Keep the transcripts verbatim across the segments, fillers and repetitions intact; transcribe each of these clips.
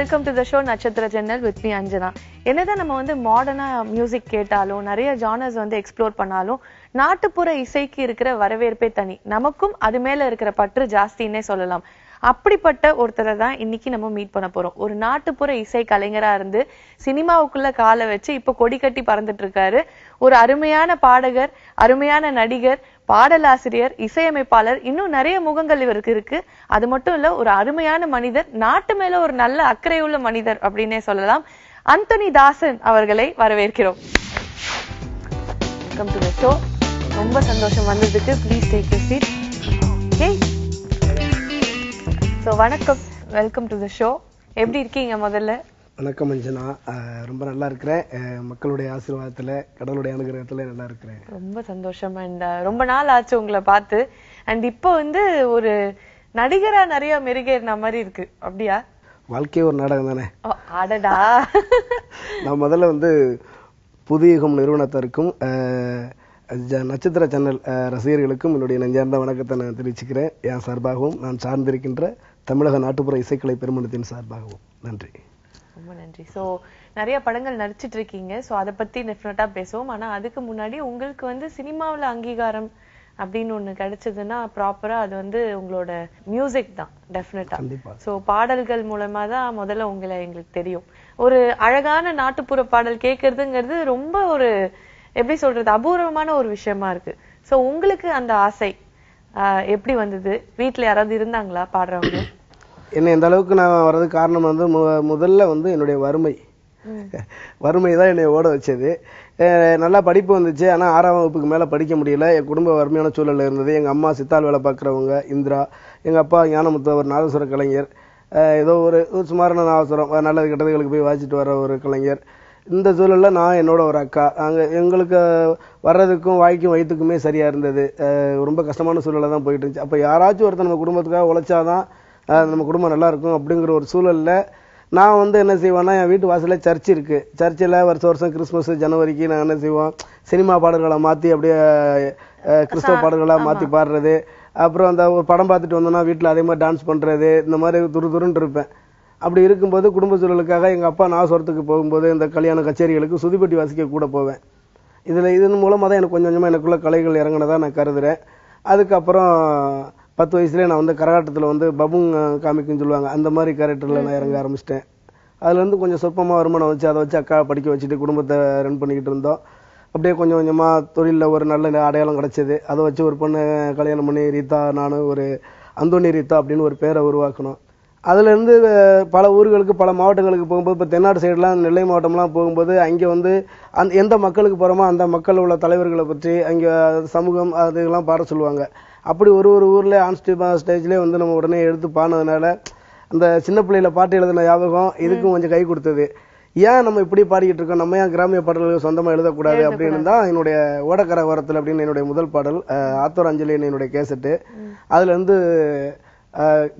welcome to the show Natchathira Jannal with me Anjana. என்னதா நம்ம வந்து மாடர்னா மியூзик கேட்டாலும் நிறைய ஜானர்ஸ் வந்து எக்ஸ்ப்ளோர் பண்ணாலும் நாட்டுப்புற இசைக்கு இருக்கிற வரவேற்பே தனி. நமக்கும் அது மேல இருக்கிற பற்று ಜಾಸ್ತಿனே சொல்லலாம். அப்படிப்பட்ட ஒருத்தர தான் இன்னைக்கு நம்ம மீட் பண்ண போறோம். ஒரு நாட்டுப்புற இசை கலைஞரா இருந்து சினிமாவுக்குள்ள காலை வெச்சு இப்ப கொடி கட்டி பறந்துட்டு இருக்காரு. ஒரு அருமையான பாடகர், அருமையான நடிகர், பாடலாசிரியர், இசையமைப்பாளர் இன்னும் நிறைய முகங்கள் இவருக்கு இருக்கு. அது மட்டும் இல்ல ஒரு அருமையான மனிதர், நாட்டு மேல ஒரு நல்ல அக்கறையுள்ள மனிதர் அப்படினே சொல்லலாம். Anthony Daasan அவர்களை வரவேற்கிறோம். Welcome to the show. ரொம்ப சந்தோஷம் வந்ததுக்கு. Please take your seat. Okay. So வணக்கம். Welcome to the show. எப்படி இருக்கீங்க முதல்ல? வணக்கம் அஞ்சனா. ரொம்ப நல்லா இருக்கிறேன். மக்களுடைய ஆசீர்வாதத்துல கடவுளுடைய அனுகிரகத்துல நல்லா இருக்கிறேன். ரொம்ப சந்தோஷம். அண்ட் ரொம்ப நாள் ஆச்சு உங்களை பார்த்து. அண்ட் இப்போ வந்து ஒரு நடிகரா நிறைய மெருகேறின மாதிரி இருக்கு. அப்படியா? வாழ்க்கையே ஒரு நாடகம் தானே. ஆடடா. நான் முதல்ல வந்து புதியகம் நிறுவனத்திற்கும் நட்சத்திர சேனல் ரசிகர்களுக்கும் என்னுடைய நெஞ்சார்ந்த வணக்கத்தை நான் தெரிவிச்சுக்கிறேன். என் சார்பாகவும் நான் சார்ந்திருக்கின்ற தமிழக நாட்டுப்புற இசைக்கலை பெருமன்றத்தின் சார்பாகவும் நன்றி. ரொம்ப நன்றி. சோ நிறைய படங்கள் நடிச்சிட்டு இருக்கீங்க. சோ அத பத்தி டெஃபினட்டா பேசுவோம். ஆனா அதுக்கு முன்னாடி உங்களுக்கு வந்து சினிமாவுல அங்கீகாரம் அப்படின்னு ஒண்ணு கிடைச்சதுன்னா ப்ராப்பரா அது வந்து உங்களோட மியூசிக் தான் டெஃபினட்டா. சோ பாடல்கள் மூலமா தான் முதல்ல உங்களை எங்களுக்கு தெரியும். ஒரு அழகான நாட்டுப்புற பாடல் கேட்கறதுங்கிறது ரொம்ப ஒரு எப்படி சொல்றது அபூர்வமான ஒரு விஷயமா இருக்கு. சோ உங்களுக்கு அந்த ஆசை எப்படி வந்தது? வீட்டுல யாராவது இருந்தாங்களா பாடுறவங்க? என்ன இந்த அளவுக்கு நான் வர்றதுக்கு காரணம் வந்து முதல்ல வந்து என்னுடைய வறுமை வறுமை தான் என்னை ஓட வச்சது. நல்லா படிப்பு வந்துச்சு. ஆனால் ஆறாம் வகுப்புக்கு மேலே படிக்க முடியல. என் குடும்ப வறுமையான சூழலில் இருந்தது. எங்கள் அம்மா சித்தால் வேலை பார்க்குறவங்க இந்திரா, எங்கள் அப்பா ஞானமுத்து அவர் நாதஸ்வர கலைஞர், ஏதோ ஒரு சுமாரான நாதஸ்வரம் நல்லது கெட்டதுகளுக்கு போய் வாசிச்சுட்டு வர ஒரு கலைஞர். இந்த சூழலில் நான் என்னோட ஒரு அக்கா அங்கே எங்களுக்கு வர்றதுக்கும் வாய்க்கும் வயிற்றுக்குமே சரியாக இருந்தது. ரொம்ப கஷ்டமான சூழலில் தான் போயிட்டு இருந்துச்சு. அப்போ யாராச்சும் ஒருத்தர் நம்ம குடும்பத்துக்காக உழைச்சாதான் நம்ம குடும்பம் நல்லா இருக்கும் அப்படிங்கிற ஒரு சூழலில் நான் வந்து என்ன செய்வேன்னா, என் வீட்டு வாசலில் சர்ச் இருக்குது. சர்ச்சில் வருஷ வருஷம் கிறிஸ்மஸ் ஜனவரிக்கு நான் என்ன செய்வோம், சினிமா பாடல்களை மாற்றி அப்படியே கிறிஸ்தவ பாடல்களாக மாற்றி பாடுறது. அப்புறம் அந்த ஒரு படம் பார்த்துட்டு வந்தோன்னா வீட்டில் அதே மாதிரி டான்ஸ் பண்ணுறது. இந்த மாதிரி துரு துருன்னு இருப்பேன். அப்படி இருக்கும்போது குடும்ப சூழலுக்காக எங்கள் அப்பா நான் சொரத்துக்கு போகும்போது இந்த கல்யாண கச்சேரிகளுக்கு சுதுப்பட்டி வாசிக்க கூட போவேன். இதில் இதன் மூலமாக தான் எனக்கு கொஞ்சம் கொஞ்சமாக எனக்குள்ளே கலைகள் இறங்கினதாக நான் கருதுகிறேன். அதுக்கப்புறம் பத்து வயசுலேயே நான் வந்து கரகாட்டத்தில் வந்து பபுங் காமிக்குன்னு சொல்லுவாங்க அந்த மாதிரி கேரக்டரில் நான் இறங்க ஆரம்பிச்சிட்டேன். அதில் வந்து கொஞ்சம் சொற்பமாக வருமானம் வச்சு அதை வச்சு அக்கா படிக்க வச்சுட்டு குடும்பத்தை ரன் பண்ணிக்கிட்டு இருந்தோம். அப்படியே கொஞ்சம் கொஞ்சமாக தொழிலில் ஒரு நல்ல அடையாளம் கிடச்சிது. அதை வச்சு ஒரு பொண்ணு கல்யாணம் பண்ணி ரீதா நான் ஒரு அந்தோனி ரீதா அப்படின்னு ஒரு பேரை உருவாக்கணும். அதுலேருந்து பல ஊர்களுக்கு பல மாவட்டங்களுக்கு போகும்போது இப்போ தென்னாடு சைடெலாம் நெல்லை மாவட்டம்லாம் போகும்போது அங்கே வந்து அந் எந்த மக்களுக்கு போகிறோமோ அந்த மக்கள் உள்ள தலைவர்களை பற்றி அங்கே சமூகம் அதுக்கெல்லாம் பாட சொல்லுவாங்க. அப்படி ஒரு ஒரு ஊரில் ஆன் ஸ்டேஜ்லேயே வந்து நம்ம உடனே எடுத்து பாடினதுனால அந்த சின்ன பிள்ளையில் பாட்டு எழுதின ஞாபகம் இதுக்கும் கொஞ்சம் கை கொடுத்தது. ஏன் நம்ம இப்படி பாடிக்கிட்டு இருக்கோம், நம்ம ஏன் கிராமிய பாடல்கள் சொந்தமாக எழுதக்கூடாது அப்படின்னு தான் என்னுடைய ஓடக்கரை ஓரத்தில் அப்படின்னு என்னுடைய முதல் பாடல் ஆத்தூர் அஞ்சலின்னு என்னுடைய கேசட்டு. அதுலேருந்து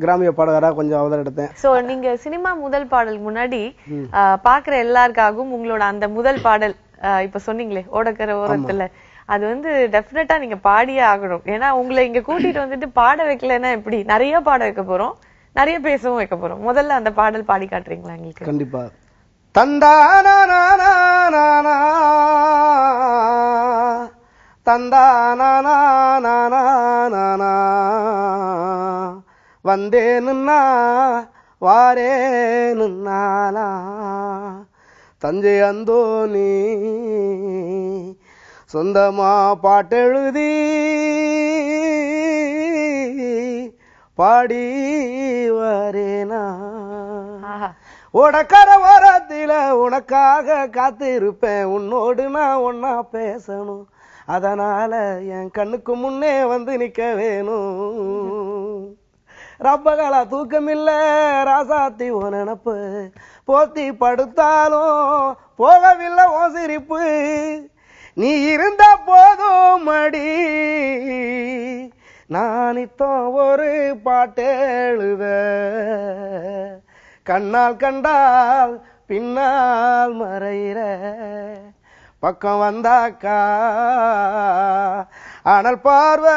கிராமிய பாடகராக கொஞ்சம் அவதாரம் எடுத்தேன். ஸோ நீங்கள் சினிமா முதல் பாடல் முன்னாடி பார்க்குற எல்லாருக்காகவும் உங்களோட அந்த முதல் பாடல் இப்போ சொன்னீங்களே ஓடக்கரை ஓரத்தில் அது வந்து டெஃபினட்டா நீங்க பாடியே ஆகணும். ஏன்னா உங்களை இங்க கூட்டிட்டு வந்துட்டு பாட வைக்கலன்னா எப்படி? நிறைய பாட வைக்க போறோம், நிறைய பேசவும் வைக்க போறோம். முதல்ல அந்த பாடல் பாடி காட்டுறீங்களா எங்களுக்கு? கண்டிப்பா. தந்தானானானானானா தந்தானானானானானா வந்தேனுன்னா வாரேனுன்னாலா தஞ்சை அந்தோனி சொந்தமா பாட்டெழுதி பாடி வரேனா உடக்கர வரத்தில உனக்காக காத்திருப்பேன். உன்னோடு நான் ஒன்னா பேசணும், அதனால என் கண்ணுக்கு முன்னே வந்து நிக்க வேணும். ரப்பகலா தூக்கமில்ல ராசாத்தி ஓ நினப்பு போத்தி படுத்தாலும் போகவில்லை ஓ சிரிப்பு. நீ இருந்த போதும் மடி நானித்தோ ஒரு பாட்டெழுத கண்ணால் கண்டால் பின்னால் மறையிற பக்கம் வந்தாக்கா அனல் பார்வை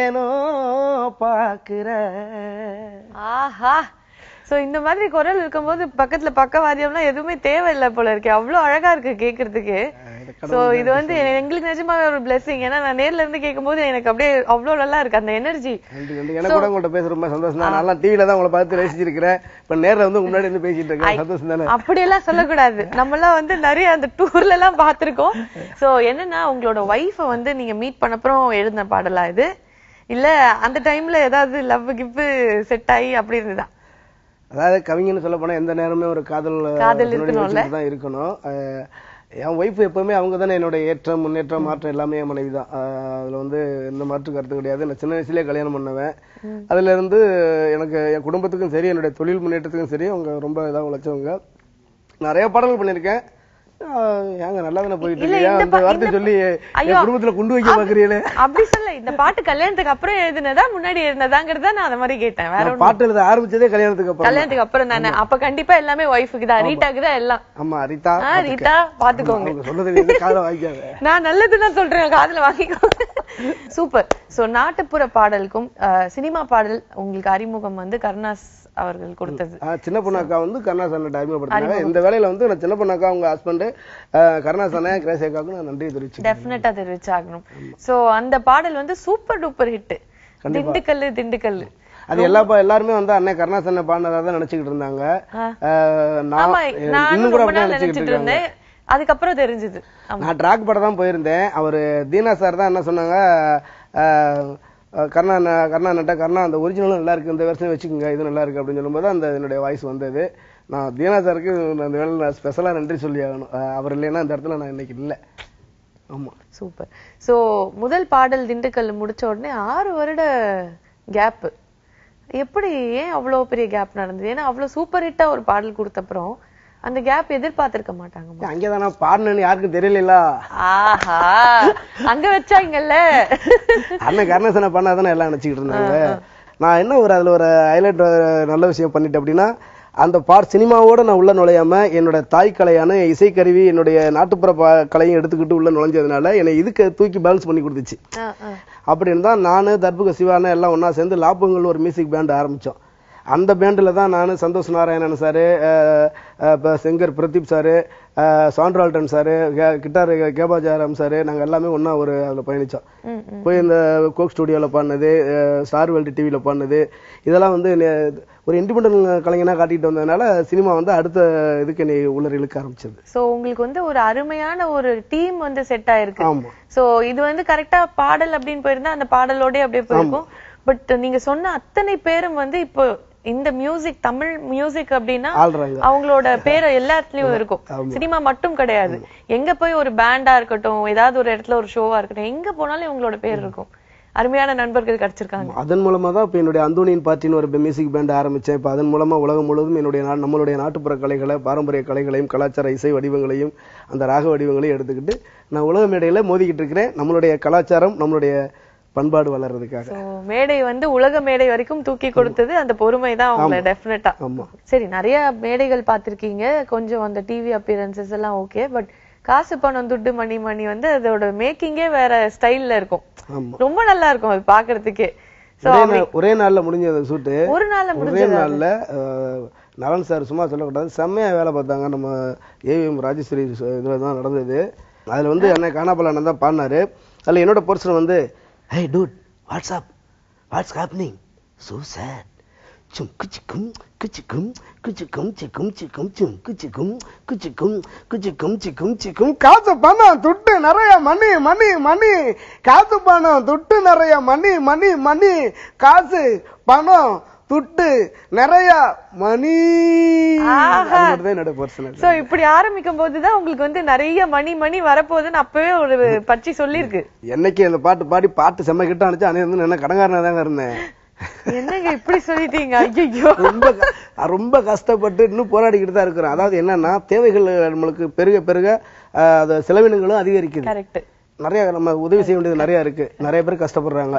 ஏனோ பார்க்கிற Aha. So in the madri coral will come with packet la paka vadiamna edume tevella polar ke avlo alaga irukku kekkradhukku so idu vandu engalukku nijama oru blessing ena na nerla irundhu kekkumbodhu enakku apdiye avlo nalla irukku and energy ena kuda ungala pesa romba sandosham na nalla tv la dhaan ungala paathu resichirukken but nerla vandu munnadi irundhu pesikitte irukken sandosham thana appadi ella sollakudadu nammala vandu nariya and tour la la paathirukom so enna na ungaloda wife vandu neenga meet panaprom eludna paadala idu illa and time la edavadhu love gift set aayi appadi irundha அதாவது கவிஞன்னு சொல்ல போனா எந்த நேரமே ஒரு காதல் காதல் இருக்கணும்ல இருக்கணும் என் வைஃப் எப்பவுமே அவங்க தான் என்னோட ஏற்றம் முன்னேற்றம் மாற்றம் எல்லாமே என் மனைவி தான் அதுல வந்து என்ன மாற்று கருத்து கிடையாது நான் சின்ன வயசுலயே கல்யாணம் பண்ணவேன் அதுல இருந்து எனக்கு என் குடும்பத்துக்கும் சரி என்னோட தொழில் முன்னேற்றத்துக்கும் சரி அவங்க ரொம்ப இதா உழைச்சவங்க நிறைய பாடல்கள் பண்ணிருக்கேன் ஏங்க நல்லா தான போயிட்டு இருக்கீங்க அந்த வார்த்தை சொல்லி என் குடும்பத்துல குண்டு வைக்க பாக்குறீங்களே அப்படி சொல்ல இந்த பாட்டு கல்யாணத்துக்கு அப்புறம் எழுதுனதா முன்னாடி எழுதுனதாங்கறத நான் அத மாதிரி கேட்டேன் வேற ஒரு பாட்டு எழுத ஆரம்பிச்சதே கல்யாணத்துக்கு அப்புறம் கல்யாணத்துக்கு அப்புறம் தான அப்ப கண்டிப்பா எல்லாமே வைஃப்க்கு தான் ரீட்டாக்கு தான் எல்லாம் ஆமா ரீட்டா ரீட்டா பாத்துக்கோங்க நான் சொல்றது இந்த காதுல வாங்கிக்காத நான் நல்லது தான் சொல்றேன் காதுல வாங்கிக்கோங்க சூப்பர் சோ நாட்டுப்புற பாடலுக்கும் சினிமா பாடல் உங்களுக்கு அறிமுகம் வந்து கருணாஸ் அவர்கள் கொடுத்தது சின்ன பொண்ணாக்கா வந்து கருணாசனை அறிமுகப்படுத்தினாங்க இந்த வேளையில வந்து நான் சின்ன பொண்ணாக்கா அவங்க ஹஸ்பண்ட் கருணாசனை கிரேசியாக்காவுக்கு நான் நன்றி தெரிவிச்சு டெஃபினட்டா தெரிவிச்சாகணும் சோ அந்த பாடல் வந்து super duper hit Dindigul Dindigul அது எல்லா எல்லாருமே வந்து அண்ணே கருணாசனை பாடுனதா தான் நினைச்சிட்டு இருந்தாங்க நான் இன்னும் கூட அப்படியே நினைச்சிட்டு இருந்தேன் அதுக்கு அப்புறம் தெரிஞ்சது நான் ட்ராக் பட தான் போயிருந்தேன் அவர் தீனா சார் தான் என்ன சொன்னாங்க கர்ணா கர்ணா நட்ட கர்ணா அந்த ஒரிஜினல் நல்லா இருக்கு இந்த வெர்ஷன் வெச்சுங்க இது நல்லா இருக்கு அப்படி சொல்லும்போது அந்த என்னோட வாய்ஸ் வந்தது நான் தீனா சாருக்கு அந்த வேளை ஸ்பெஷலா நன்றி சொல்லி ஆகணும் அவர் இல்லனா இந்த இடத்துல நான் இன்னைக்கு இல்ல ஆமா சூப்பர் சோ முதல் பாடல் திண்டுக்கல் முடிச்ச உடனே ஆறு வருட கேப் எப்படி ஏன் அவ்ளோ பெரிய கேப் நடந்துது ஏனா அவ்ளோ சூப்பர் ஹிட்டா ஒரு பாடல் கொடுத்த அப்புறம் அந்த கேப் எதிர்பார்த்திருக்க மாட்டாங்க அங்க தான பாடுனேன்னு யாருக்கும் தெரியல ஆஹா அங்க வெச்சாங்கல்ல அண்ணே கர்ணாசன பண்ணாதானே எல்லாம் நினைச்சிட்டு இருந்தாங்க நான் என்ன ஒரு அதுல ஒரு ஹைலைட் நல்ல விஷயம் பண்ணிட்டேன் அப்படினா அந்த பார் சினிமாவோட நான் உள்ள நுழையாம என்னோட தாய் கலையான இசைக்கருவி என்னுடைய நாட்டுப்புற கலையும் எடுத்துக்கிட்டு உள்ள நுழைஞ்சதுனால என்னை இதுக்கு தூக்கி பேலன்ஸ் பண்ணி கொடுத்துச்சு அப்படின்னு தான் நானு தர்புக சிவானா எல்லாம் ஒண்ணா சேர்ந்து லாபங்கள் ஒரு மியூசிக் பேண்ட் ஆரம்பிச்சோம் அந்த பேண்ட்ல தான் நான் சந்தோஷ் நாராயணன் சார் செங்கர் Pradeep sir சாண்ட்ரால்டன் sir guitar கேபா ஜாராம் sir நாங்க எல்லாமே ஒன்னா ஒரு அதுல பயணிச்சோம் போய் இந்த கோக் ஸ்டுடியோல பாடினது ஸ்டார் வேல்டு டிவில பாடினது இதெல்லாம் வந்து ஒரு இண்டிபெண்டன்ட் கலைஞனா காட்டிட்டு வந்ததுனால சினிமா வந்து அடுத்த இதுக்கு என்னை உள்ளர இழுக்க ஆரம்பிச்சது சோ உங்களுக்கு வந்து ஒரு அருமையான ஒரு டீம் வந்து செட் ஆயிருக்கு சோ இது வந்து கரெக்ட்டா பாடல் அப்படிን போயிருந்தா அந்த பாடலோட அப்படியே போயிருக்கும் பட் நீங்க சொன்ன அத்தனை பேரும் வந்து இப்போ இந்த மியூசிக் தமிழ் மியூசிக் அப்படினா அவங்களோட பேர் எல்லாத்துலயும் இருக்கும் சினிமா மட்டும் கிடையாது எங்க போய் ஒரு பேண்டா இருக்கட்டும் ஏதாவது ஒரு இடத்துல ஒரு ஷோவா இருக்கட்டும் எங்க போனாலும் இவங்களோட பேர் இருக்கும் அருமையான நண்பர்கள் கிடைச்சிருக்காங்க அதன் மூலமா தான் இப்ப என்னோட அந்தோனியின் பார்ட்டின்னு ஒரு மியூசிக் பேண்ட் ஆரம்பிச்சேன் இப்ப அதன் மூலமா உலகம் முழுவதும் என்னுடைய நம்மளுடைய நாட்டுப்புற கலைகளை பாரம்பரிய கலைகளையும் கலாச்சார இசை வடிவங்களையும் அந்த ராக வடிவங்களையும் எடுத்துக்கிட்டு நான் உலக மேடையில மோதிக்கிட்டு இருக்கிறேன் நம்மளுடைய கலாச்சாரம் நம்மளுடைய பண்பாடு வளர்றதுக்காக சோ மேடை வந்து உலக மேடை வரைக்கும் தூக்கி கொடுத்தது அந்த பொறுமை தான் உங்களுக்கு டெஃபினட்டா சரி நிறைய மேடைகள் பாத்திருக்கீங்க கொஞ்சம் அந்த டிவி அப்பியரன்சஸ் எல்லாம் ஓகே பட் காசு பணம் துட்டு மணி மணி வந்து அதோட மேக்கிங்கே வேற ஸ்டைல்ல இருக்கும் ரொம்ப நல்லா இருக்கும் அது பாக்குறதுக்கு சோ ஒரே நாள்ல முடிஞ்சது ஷூட் ஒரு நாள்ல முடிஞ்சது ஒரே நாள்ல நலன் சார் சும்மா சொல்ல கூடாது செம்மையா வேலை பார்த்தாங்க நம்ம ஏவிஎம் ராஜேஸ்வரி இதுல தான் நடந்தது அதுல வந்து அண்ணா காணாபலண்ணன் தான் பாடினாரு அதுல என்னோட பர்சன் வந்து Hey dude, what's up? What's happening? So sad. Chum kuchikum kuchikum kuchikum chikum chikum chum kuchikum kuchikum kuchikum chikum chikum. Kaathu panna thuttu naraya money money money. Kaathu panna thuttu naraya money money money. Kaathu panna துட்டு நிறைய மணி அதுதான் என்னோட personal so இப்படி ஆரம்பிக்கும் போது தான் உங்களுக்கு வந்து நிறைய மணி மணி வரப்போகுதுன்னு அப்பவே ஒரு பச்சி சொல்லிருக்கு என்னைக்கு அந்த பாட்டு பாடி பாட்டு செம்ம கிட்ட அனுச்சு அன்னைக்கு வந்து என்ன கடங்காரனா தான் இருந்தேன் என்னங்க இப்படி சொல்லிட்டீங்க ஐயோ ரொம்ப ரொம்ப கஷ்டப்பட்டு இன்னும் போராடிக்கிட்டு தான் இருக்கிறோம் அதாவது என்னன்னா தேவைகள் நம்மளுக்கு பெருக பெருக அது செலவினங்களும் அதிகரிக்குது கரெக்ட் நிறைய நம்ம உதவி செய்ய வேண்டியது நிறைய இருக்கு நிறைய பேர் கஷ்டப்படுறாங்க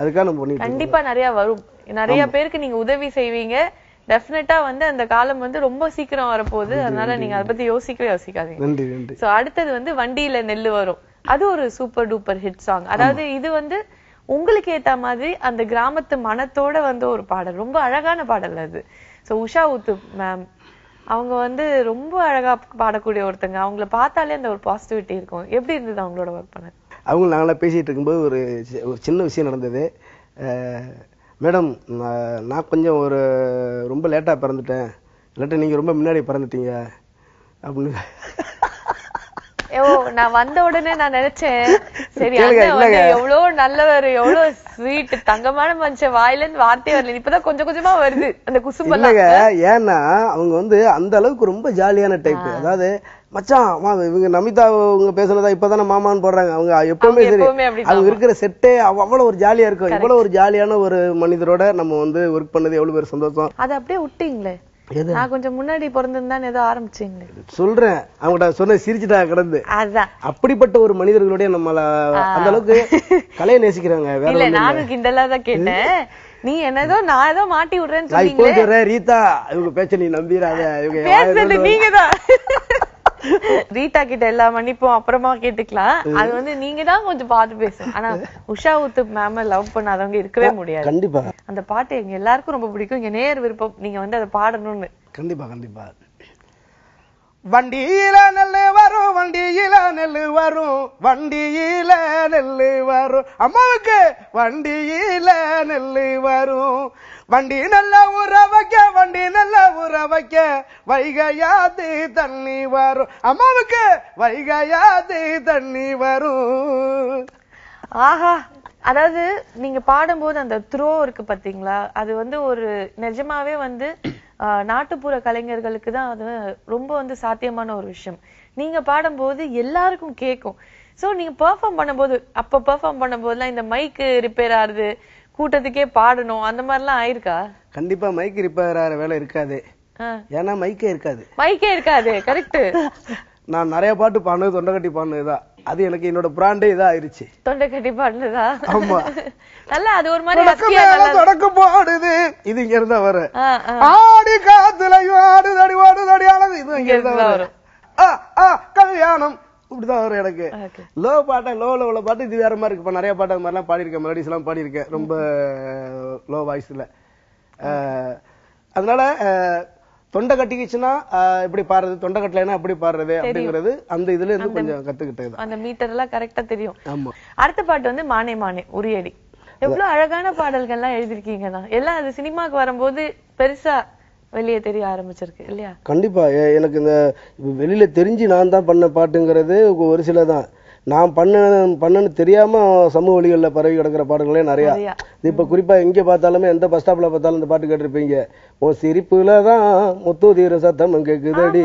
அதுக்காக நம்ம பண்ணிட்டு கண்டிப்பா நிறைய வரும் நிறைய பேருக்கு நீங்க உதவி செய்வீங்க டெஃபினட்டா வந்து அந்த காலம் வந்து ரொம்ப சீக்கிரம் வர போகுது அதனால நீங்க அத பத்தி யோசிக்கவே யோசிக்காதீங்க நன்றி நன்றி சோ அடுத்து வந்து வண்டியில நெல்லு வரும் அது ஒரு சூப்பர் டூப்பர் ஹிட் சாங் அதாவது இது வந்து உங்களுக்கு ஏத்த மாதிரி அந்த கிராமத்து மனத்தோட வந்த ஒரு பாடல், ரொம்ப அழகான பாடல் அது. சோ உஷா ஊத்து மேம் அவங்க வந்து ரொம்ப அழகா பாடக்கூடிய ஒருத்தங்க. அவங்கள பார்த்தாலே அந்த ஒரு பாசிட்டிவிட்டி இருக்கும். எப்படி இருந்தது அவங்களோட ஒர்க் பண்ண? அவங்க நாங்களா பேசிட்டு இருக்கும்போது ஒரு ஒரு சின்ன விஷயம் நடந்தது. மேடம், நான் கொஞ்சம் ஒரு ரொம்ப லேட்டா பிறந்துட்டேன், இல்லாட்ட நீங்க ரொம்ப முன்னாடி பிறந்துட்டீங்க அப்படின்னு. ஓ, நான் வந்த உடனே நான் நினைச்சேன் சரி எவ்வளவு நல்லவர், எவ்வளவு ஸ்வீட் தங்கமான மனுஷன், வாயில இருந்து வார்த்தையே வரல, இப்பதான் கொஞ்சம் கொஞ்சமா வருது அந்த குசும்பல்ல. ஏன்னா அவங்க வந்து அந்த அளவுக்கு ரொம்ப ஜாலியான டைப். அதாவது மச்சான் இவங்க நமிதா இவங்க பேசுனதா இப்பதானே மாமான்னு போடுறாங்க. அவங்க எப்பவுமே சரி அவங்க இருக்கிற செட்டே அவ்வளவு ஒரு ஜாலியா இருக்கும். இவ்வளவு ஒரு ஜாலியான ஒரு மனிதரோட நம்ம வந்து ஒர்க் பண்ணது எவ்வளவு பேர் சந்தோஷம். அது அப்படியே விட்டீங்களே, நான் கொஞ்சம் முன்னாடி பிறந்திருந்தான் ஏதோ ஆரம்பிச்சீங்க சொல்றேன். அவங்க சொன்ன சிரிச்சுட்டா கிடந்து. அதான் அப்படிப்பட்ட ஒரு மனிதர்களுடைய நம்மள அந்த அளவுக்கு கலையை நேசிக்கிறாங்க. இல்ல நானும் கிண்டலாதான் கேட்டேன், நீ என்னதோ நான் ஏதோ மாட்டி விடுறேன்னு சொல்றீங்க. ரீதா இவங்க பேச்ச நீ நம்பிடாத, இவங்க நீங்கதான். ரீட்டா கிட்ட எல்லா மன்னிப்பும் அப்புறமா கேட்டுக்கலாம், அது வந்து நீங்க தான் கொஞ்சம் பார்த்து பேசுங்க. ஆனா உஷா ஊத்து மேம லவ் பண்ணாதவங்க இருக்கவே முடியாது. கண்டிப்பா அந்த பாட்டு எங்க எல்லாருக்கும் ரொம்ப பிடிக்கும். இங்க நேர் விருப்பம் நீங்க வந்து அதை பாடணும்னு. கண்டிப்பா கண்டிப்பா. வண்டியில நெல்லு வரும், வண்டியில நெல்லு வரும், வண்டியில நெல்லு வரும், அம்மாவுக்கு வண்டியில நெல்லு வரும், வண்டி நல்ல ஊற வைக்க, வண்டி நல்ல ஊற வைக்க, வைகையாது தண்ணி வரும், அம்மாவுக்கு வைகையாது தண்ணி வரும். ஆஹா, அதாவது நீங்க பாடும்போது அந்த த்ரோ இருக்கு பாத்தீங்களா, அது வந்து ஒரு நிஜமாவே வந்து நாட்டுப்புற கலைஞர்களுக்கு தான் அது ரொம்ப வந்து சாத்தியமான ஒரு விஷயம். நீங்க பாடும்போது எல்லாருக்கும் கேட்கும். சோ நீங்க பெர்ஃபார்ம் பண்ணும்போது, அப்ப பெர்ஃபார்ம் பண்ணும்போதுலாம் இந்த மைக்கு ரிப்பேர் ஆகுது, கூட்டத்துக்கே பாடணும், அந்த மாதிரி எல்லாம் ஆயிருக்கா? கண்டிப்பா மைக்கு ரிப்பேர் ஆகிற வேலை இருக்காது. ஏன்னா மைக்கே இருக்காது, மைக்கே இருக்காது. கரெக்ட். நான் நிறைய பாட்டு பாடுனது தொண்டைக்கட்டி பாடுனதுதான். அது எனக்கு என்னோட பிராண்டே இதா ஆயிருச்சு, தொண்டைக்கட்டி பாடுனதா. ஆமா, நல்லா. அது ஒரு மாதிரி தொடக்க பாடுது, இது இங்க இருந்தா வரும். ஆடி காத்துலயும் ஆடுதடி ஓடுதடி ஆனது, இது இங்க இருந்தா வரும். கல்யாணம் இப்படிதான் வரும். எனக்கு லோ பாட்டை லோ லோல பாட்டு இது வேற மாதிரி இருக்கு. இப்ப நிறைய பாட்டு அது மாதிரி எல்லாம் பாடிருக்கேன், மெலடிஸ் எல்லாம் பாடிருக்கேன் ரொம்ப லோ வாய்ஸ்ல. அதனால தொண்டை கட்டிக்குச்சுன்னா இப்படி பாடுறது, தொண்டை கட்டலைன்னா அப்படி பாடுறது அப்படிங்கிறது அந்த இதுல இருந்து கொஞ்சம் கத்துக்கிட்டது. அந்த மீட்டர் எல்லாம் கரெக்டா தெரியும். ஆமா. அடுத்த பாட்டு வந்து மானே மானே உரியடி. எவ்வளவு அழகான பாடல்கள் எல்லாம் எழுதிருக்கீங்கன்னா எல்லாம் அது சினிமாக்கு வரும்போது பெருசா வெளியே தெரிய ஆரம்பிச்சிருக்கு இல்லையா? கண்டிப்பா. எனக்கு இந்த வெளியில தெரிஞ்சு நான் தான் பண்ண பாட்டுங்கிறது ஒரு சில தான். நான் பண்ண பண்ணனு தெரியாம சமூக வழிகளில் பரவி கிடக்கிற பாடல்களே நிறைய. இப்ப குறிப்பா எங்க பார்த்தாலுமே எந்த பஸ் ஸ்டாப்ல பார்த்தாலும் இந்த பாட்டு கேட்டிருப்பீங்க. உன் சிரிப்புலதான் முத்துதீர சத்தம் கேக்குதடி,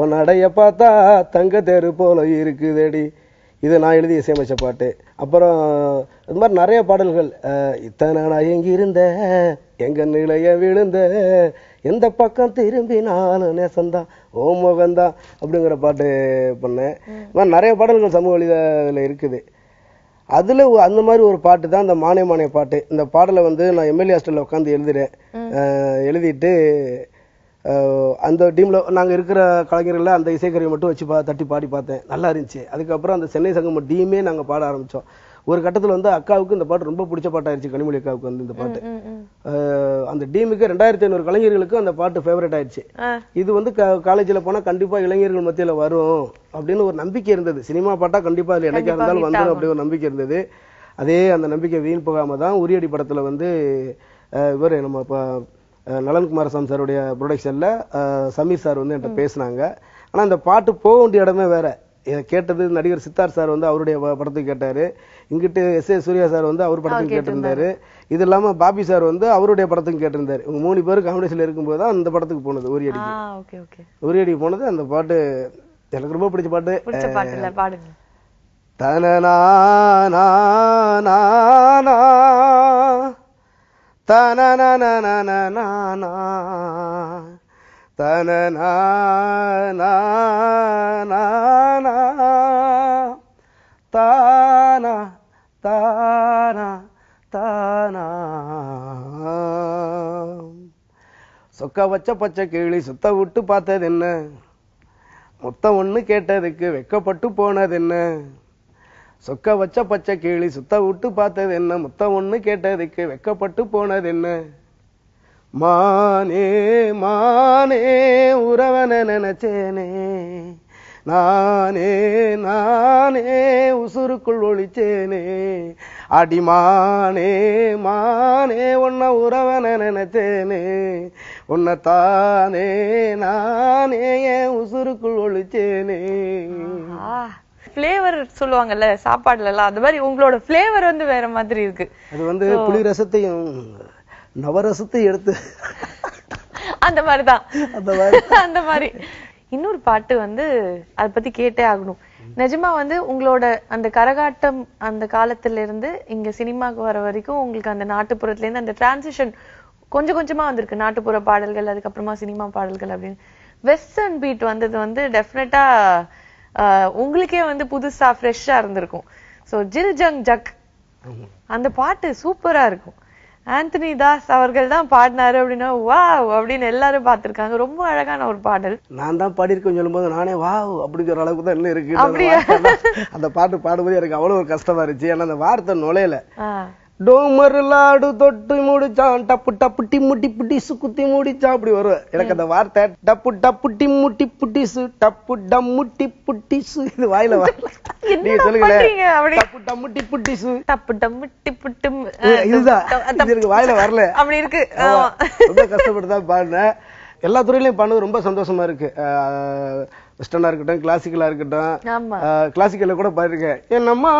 உன் அடைய பார்த்தா தங்க தேரு போல இருக்குதடி, இது நான் எழுதி இசையமைச்ச பாட்டு. அப்புறம் இது மாதிரி நிறைய பாடல்கள். இத்தனை நான் எங்க இருந்த எங்க நிலைய விழுந்த, எந்த பக்கம் திரும்பி நானும் நேசந்தான் ஓ மோகந்தான் அப்படிங்கிற பாட்டு பண்ணேன். இது மாதிரி நிறைய பாடல்கள் சமூக வலைதளத்தில் இருக்குது. அதுல அந்த மாதிரி ஒரு பாட்டு தான் இந்த மானே மானே பாட்டு. இந்த பாடலை வந்து நான் எம்எல்ஏ ஹாஸ்டலில் உட்காந்து எழுதுறேன். எழுதிட்டு அந்த டீம்ல நாங்கள் இருக்கிற கலைஞர்களை அந்த இசைக்கருவி மட்டும் வச்சு பா தட்டி பாடி பார்த்தேன், நல்லா இருந்துச்சு. அதுக்கப்புறம் அந்த சென்னை சங்கம டீமே நாங்கள் பாட ஆரம்பித்தோம். ஒரு கட்டத்தில் வந்து அக்காவுக்கு இந்த பாட்டு ரொம்ப பிடிச்ச பாட்டாயிருச்சு, கனிமொழி அக்காவுக்கு வந்து இந்த பாட்டு அந்த டீமுக்கு ரெண்டாயிரத்தி ஐநூறு கலைஞர்களுக்கு அந்த பாட்டு ஃபேவரட் ஆயிடுச்சு. இது வந்து காலேஜில் போனால் கண்டிப்பாக இளைஞர்கள் மத்தியில் வரும் அப்படின்னு ஒரு நம்பிக்கை இருந்தது. சினிமா பாட்டா கண்டிப்பாக அதில் எனக்காக இருந்தாலும் வந்துடும் அப்படி ஒரு நம்பிக்கை இருந்தது. அதே அந்த நம்பிக்கை வீண் போகாம தான் உரியடி படத்தில் வந்து இவர் நம்ம இப்போ நலன்குமார் சாம் சாருடைய ப்ரொடக்ஷன்ல சமீர் சார் வந்து என்கிட்ட பேசினாங்க. ஆனால் அந்த பாட்டு போக வேண்டிய இடமே வேற. கேட்டது நடிகர் சித்தார்த் சார் வந்து அவருடைய படத்துக்கு கேட்டாரு, இங்கிட்டு எஸ் ஏ சூர்யா சார் வந்து அவர் படத்துக்கு கேட்டிருந்தாரு, இது இல்லாம பாபி சார் வந்து அவருடைய படத்துக்கு கேட்டிருந்தாரு. இவங்க மூணு பேரும் காம்படிஷன்ல இருக்கும்போது தான் அந்த படத்துக்கு போனது உரியடிக்கு. உரியடிக்கு போனது அந்த பாட்டு எனக்கு ரொம்ப பிடிச்ச பாட்டு. தனனா தனனா தனனா தானா தானா தானா சொக்க வச்ச பச்சை கிளி சுத்த விட்டு பார்த்தது என்ன, முத்த ஒண்ணு கேட்டதுக்கு வெக்கப்பட்டு போனது என்ன, சொக்க வச்ச பச்சை கேளி சுத்த விட்டு பார்த்தது என்ன முத்தம் ஒண்ணு கேட்டதுக்கு வெக்கப்பட்டு போனது என்ன மானே மானே உறவன நினைச்சேனே நானே நானே உசுருக்குள் ஒளிச்சேனே அடிமானே மானே உன்ன உறவன நினைச்சேனே உன்னதானே நானே என் உசுருக்குள் ஒளிச்சேனே. ஃப்ளேவர் சொல்லுவாங்கல்ல சாப்பாடுலாம், அது மாதிரி உங்களோட ஃப்ளேவர் வந்து வேற மாதிரி இருக்கு. அது வந்து புளி ரசத்தையும் நவரசத்தையும் எடுத்து அந்த மாதிரி தான் அந்த மாதிரி. இன்னொரு பாட்டு வந்து அதை பத்தி கேட்டே ஆகணும். நிஜமா வந்து உங்களோட அந்த கரகாட்டம் அந்த காலத்துல இருந்து இங்க சினிமாவுக்கு வர வரைக்கும் உங்களுக்கு அந்த நாட்டுப்புறத்துல இருந்து அந்த டிரான்சிஷன் கொஞ்சம் கொஞ்சமா வந்திருக்கு. நாட்டுப்புற பாடல்கள், அதுக்கப்புறமா சினிமா பாடல்கள் அப்படின்னு வெஸ்டர்ன் பீட் வந்தது வந்து டெஃபினட்டா உங்களுக்கே வந்து புதுசா ஃப்ரெஷ்ஷா இருந்திருக்கும். ஸோ ஜில் ஜங் ஜக் அந்த பாட்டு சூப்பரா இருக்கும். ஆந்தனி தாஸ் அவர்கள் தான் பாடினாரு அப்படின்னா வாவ் அப்படின்னு எல்லாரும் பாத்திருக்காங்க. ரொம்ப அழகான ஒரு பாடல். நான் தான் பாடியிருக்கேன்னு சொல்லும் போது நானே வாவ் அப்படிங்கிற அளவுக்கு தான் என்ன இருக்கு. அப்படியே அந்த பாட்டு பாடும்போது எனக்கு அவ்வளவு ஒரு கஷ்டமா இருந்துச்சு. ஏன்னா அந்த வார்த்தை நுழையில டோமர் லாடு தொட்டு முடிச்சான் டப்பு டப்பு டிம்மு டிப்பு டிசு குத்தி முடிச்சான் அப்படி வரும். எனக்கு அந்த வார்த்தை டப்பு டப்பு டிம்மு டிப்பு டிசு டப்பு டம்மு டிப்பு டிசு இது வாயில வரல. நீங்க சொல்லுங்களேன் டப்பு டம்மு டிப்பு டிசு டப்பு டம்மு டிப்பு டிம் இதுதான் எனக்கு வாயில வரல அப்படி இருக்கு. ரொம்ப கஷ்டப்பட்டுதான் பாடினேன். எல்லா துறையிலையும் பாடுறது ரொம்ப சந்தோஷமா இருக்கு. வெஸ்டர்னா இருக்கட்டும், கிளாசிக்கலா இருக்கட்டும், கிளாசிக்கல்ல கூட பாருங்க. என்னம்மா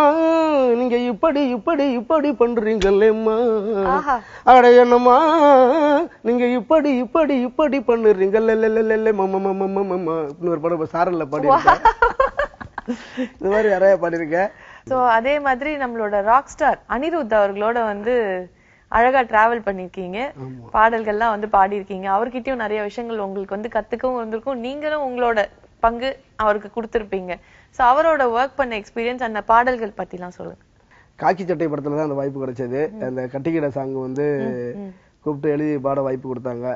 நீங்க இப்படி இப்படி இப்படி பண்றீங்கல்லேம்மா, அட என்னம்மா நீங்க இப்படி இப்படி இப்படி பண்ணுறீங்கல்ல மம்மா இப்படின்னு ஒரு படம் சாரல்ல பாடிருக்கேன். இந்த மாதிரி நிறைய பாடிருக்கேன். ஸோ அதே மாதிரி நம்மளோட ராக் ஸ்டார் அனிருத் அவர்களோட வந்து அழகா டிராவல் பண்ணிருக்கீங்க, பாடல்கள்லாம் வந்து பாடியிருக்கீங்க. அவர்கிட்டயும் நிறைய விஷயங்கள் உங்களுக்கு வந்து கத்துக்கவும் இருந்திருக்கும், நீங்களும் உங்களோட பங்கு அவருக்கு கொடுத்துருப்பீங்க. ஸோ அவரோட ஒர்க் பண்ண எக்ஸ்பீரியன்ஸ் அந்த பாடல்கள் பத்திலாம் சொல்லுங்க. காக்கி சட்டை படத்துல தான் அந்த வாய்ப்பு கிடைச்சது. அந்த கட்டிக்கிட சாங் வந்து கூப்பிட்டு எழுதி பாட வாய்ப்பு கொடுத்தாங்க.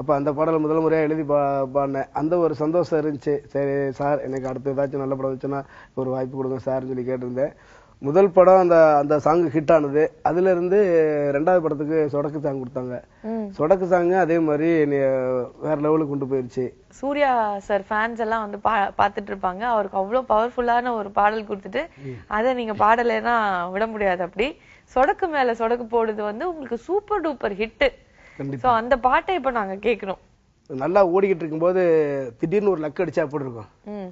அப்போ அந்த பாடல் முதல் முறையாக எழுதி பா பாடினேன். அந்த ஒரு சந்தோஷம் இருந்துச்சு. சரி சார் எனக்கு அடுத்து ஏதாச்சும் நல்ல படம் வச்சுன்னா ஒரு வாய்ப்பு கொடுங்க சார்ன்னு சொல்லி கேட்டிருந்தேன். முதல் படம் அந்த அந்த சாங்கு ஹிட் ஆனது. அதுல இருந்து ரெண்டாவது படத்துக்கு சொடக்கு சாங் கொடுத்தாங்க. சொடக்கு சாங்கு அதே மாதிரி வேற லெவலுக்கு கொண்டு போயிருச்சு. சூர்யா சார் ஃபேன்ஸ் எல்லாம் வந்து பாத்துட்டு இருப்பாங்க. அவருக்கு அவ்வளவு பவர்ஃபுல்லான ஒரு பாடல் கொடுத்துட்டு அதை நீங்க பாடலைன்னா விட முடியாது. அப்படி சொடக்கு மேல சொடக்கு போடுது வந்து உங்களுக்கு சூப்பர் டூப்பர் ஹிட். சோ அந்த பாட்டை இப்ப நாங்க கேக்குறோம். நல்லா ஓடிக்கிட்டு இருக்கும்போது திடீர்னு ஒரு லக் அடிச்சா போட்டு இருக்கும்.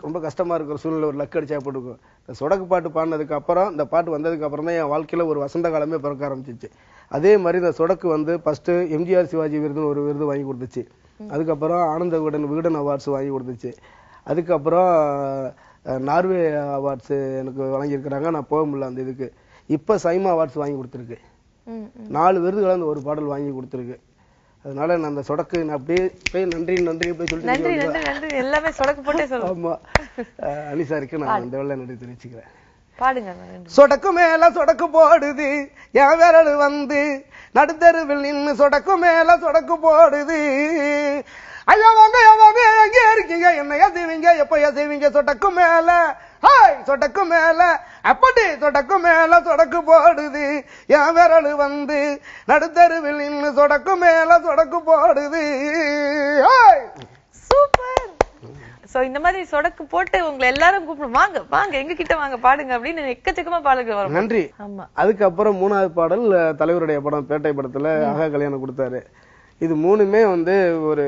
ரொம்ப கஷ்டமா இருக்கிற சூழ்நிலை ஒரு லக் அடிச்சா போட்டு இருக்கும். இந்த சொடக்கு பாட்டு பாடினதுக்கு அப்புறம், இந்த பாட்டு வந்ததுக்கு அப்புறம் தான் என் வாழ்க்கையில ஒரு வசந்த காலமே பிறக்க ஆரம்பிச்சிச்சு. அதே மாதிரி இந்த சொடக்கு வந்து ஃபர்ஸ்ட் எம்ஜிஆர் சிவாஜி விருதுன்னு ஒரு விருது வாங்கி கொடுத்துச்சு. அதுக்கப்புறம் ஆனந்த விகடன் விகடன் அவார்ட்ஸ் வாங்கி கொடுத்துச்சு. அதுக்கப்புறம் நார்வே அவார்ட்ஸ் எனக்கு வழங்கியிருக்கிறாங்க. நான் போக முடியல அந்த இதுக்கு. இப்போ சைமா அவார்ட்ஸ் வாங்கி கொடுத்துருக்கு. நாலு விருதுகளை அந்த ஒரு பாடல் வாங்கி கொடுத்துருக்கு. அதனால நான் அந்த சொடக்கு அப்படியே போய் நன்றி நன்றி போய் சொல்லிட்டு எல்லாமே சொடக்கு போட்டே சொல்லுவேன். ஆமா, அனிசாருக்கு நான் அந்த வேலை நன்றி தெரிவிச்சுக்கிறேன். பாடுங்க. சொடக்கு மேல சொடக்கு போடுது என் விரல் வந்து நடுத்தருவில் நின்று சொடக்கு மேல சொடக்கு போடுது ஐயா வாங்க வாங்க எங்க இருக்கீங்க என்னையா செய்வீங்க எப்பயா செய்வீங்க சொடக்கு மேல ஹாய் சொடக்கு மேல அப்படி சொடக்கு மேல சொடக்கு போடுது என் விரல் வந்து நடுத்தருவில் நின்று சொடக்கு மேல சொடக்கு போடுது ஹாய். சூப்பர். சோ இந்த மாதிரி சொடக்கு போட்டு உங்களை எல்லாரும் கூப்பிடும் வாங்க வாங்க எங்க கிட்ட வாங்க பாடுங்க அப்படின்னு எக்கச்சக்கமா பாடல்கள் வரும். நன்றி. ஆமா. அதுக்கப்புறம் மூணாவது பாடல் தலைவருடைய படம் பேட்டை படத்துல அகா கல்யாணம் கொடுத்தாரு. இது மூணுமே வந்து ஒரு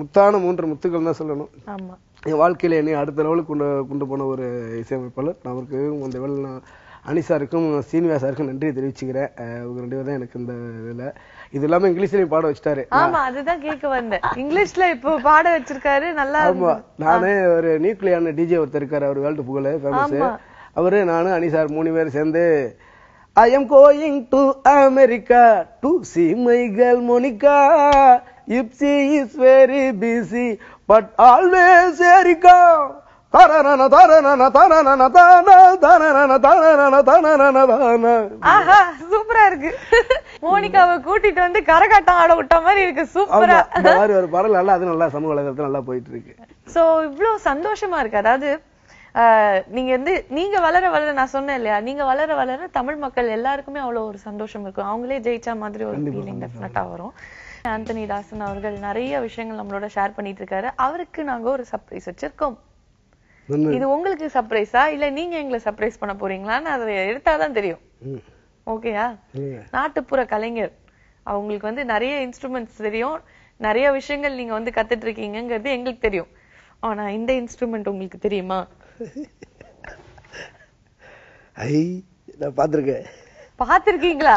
முத்தான மூன்று முத்துக்கள் தான் சொல்லணும். ஆமா. என் வாழ்க்கையில என்னை அடுத்த லெவலுக்கு கொண்டு கொண்டு போன ஒரு இசையமைப்பாளர். நான் அவருக்கும் அந்த வேலை நான் அனிசாருக்கும் சீனிவா சாருக்கும் நன்றியை தெரிவிச்சுக்கிறேன். இவங்க ரெண்டு பேரும் தான் எனக்கு இந்த வேலை. இது இல்லாம இங்கிலீஷ்லயும் பாட வச்சுட்டாரு. ஆமா, அதுதான் கேட்க வந்தேன். இங்கிலீஷ்ல இப்போ பாட வச்சிருக்காரு. நல்லா. ஆமா, நானே ஒரு நியூக்ளியான டிஜே ஒருத்தர் இருக்காரு. அவர் வேர்ல்டு புகழ் ஃபேமஸ். அவரு நானும் அனிசார் மூணு பேரும் சேர்ந்து I am going to America to see my girl Monica. If she is very busy, but always Erica. Tarana, tarana, tarana, tarana, tarana, tarana, tarana, tarana. Aha, super-ஆ இருக்கு. மோனிகாவை கூட்டிட்டு வந்து கரகாட்டம் ஆட விட்ட மாதிரி இருக்கு. சூப்பரா. ஆமா, ஒரு பாடல் நல்லா, அது நல்லா சமூக வலைதளத்துல நல்லா போயிட்டு இருக்கு. சோ இவ்ளோ சந்தோஷமா இருக்கு. அதாவது நீங்க வந்து நீங்க வளர வளர நான் சொன்னேன் இல்லையா நீங்க வளர வளர தமிழ் மக்கள் எல்லாருக்குமே அவ்வளவு ஒரு சந்தோஷம் இருக்கும் அவங்களே ஜெயிச்ச மாதிரி ஒரு ஃபீலிங் டெஃபினட்டா வரும் ஆந்தனி தாசன் அவர்கள் நிறைய விஷயங்கள் நம்மளோட ஷேர் பண்ணிட்டு இருக்காரு அவருக்கு நாங்க ஒரு சர்ப்ரைஸ் வச்சிருக்கோம் இது உங்களுக்கு சர்ப்ரைஸா இல்ல நீங்க எங்களை சர்ப்ரைஸ் பண்ண போறீங்களான்னு அது எடுத்தா தான் தெரியும் ஓகேயா நாட்டுப்புற கலைஞர் அவங்களுக்கு வந்து நிறைய இன்ஸ்ட்ருமெண்ட்ஸ் தெரியும் நிறைய விஷயங்கள் நீங்க வந்து கத்துட்டு இருக்கீங்கங்கிறது எங்களுக்கு தெரியும் ஆனா இந்த இன்ஸ்ட்ருமெண்ட் உங்களுக்கு தெரியுமா ஐ நான் பாத்துர்க்கேன் பாத்துர்க்கீங்களா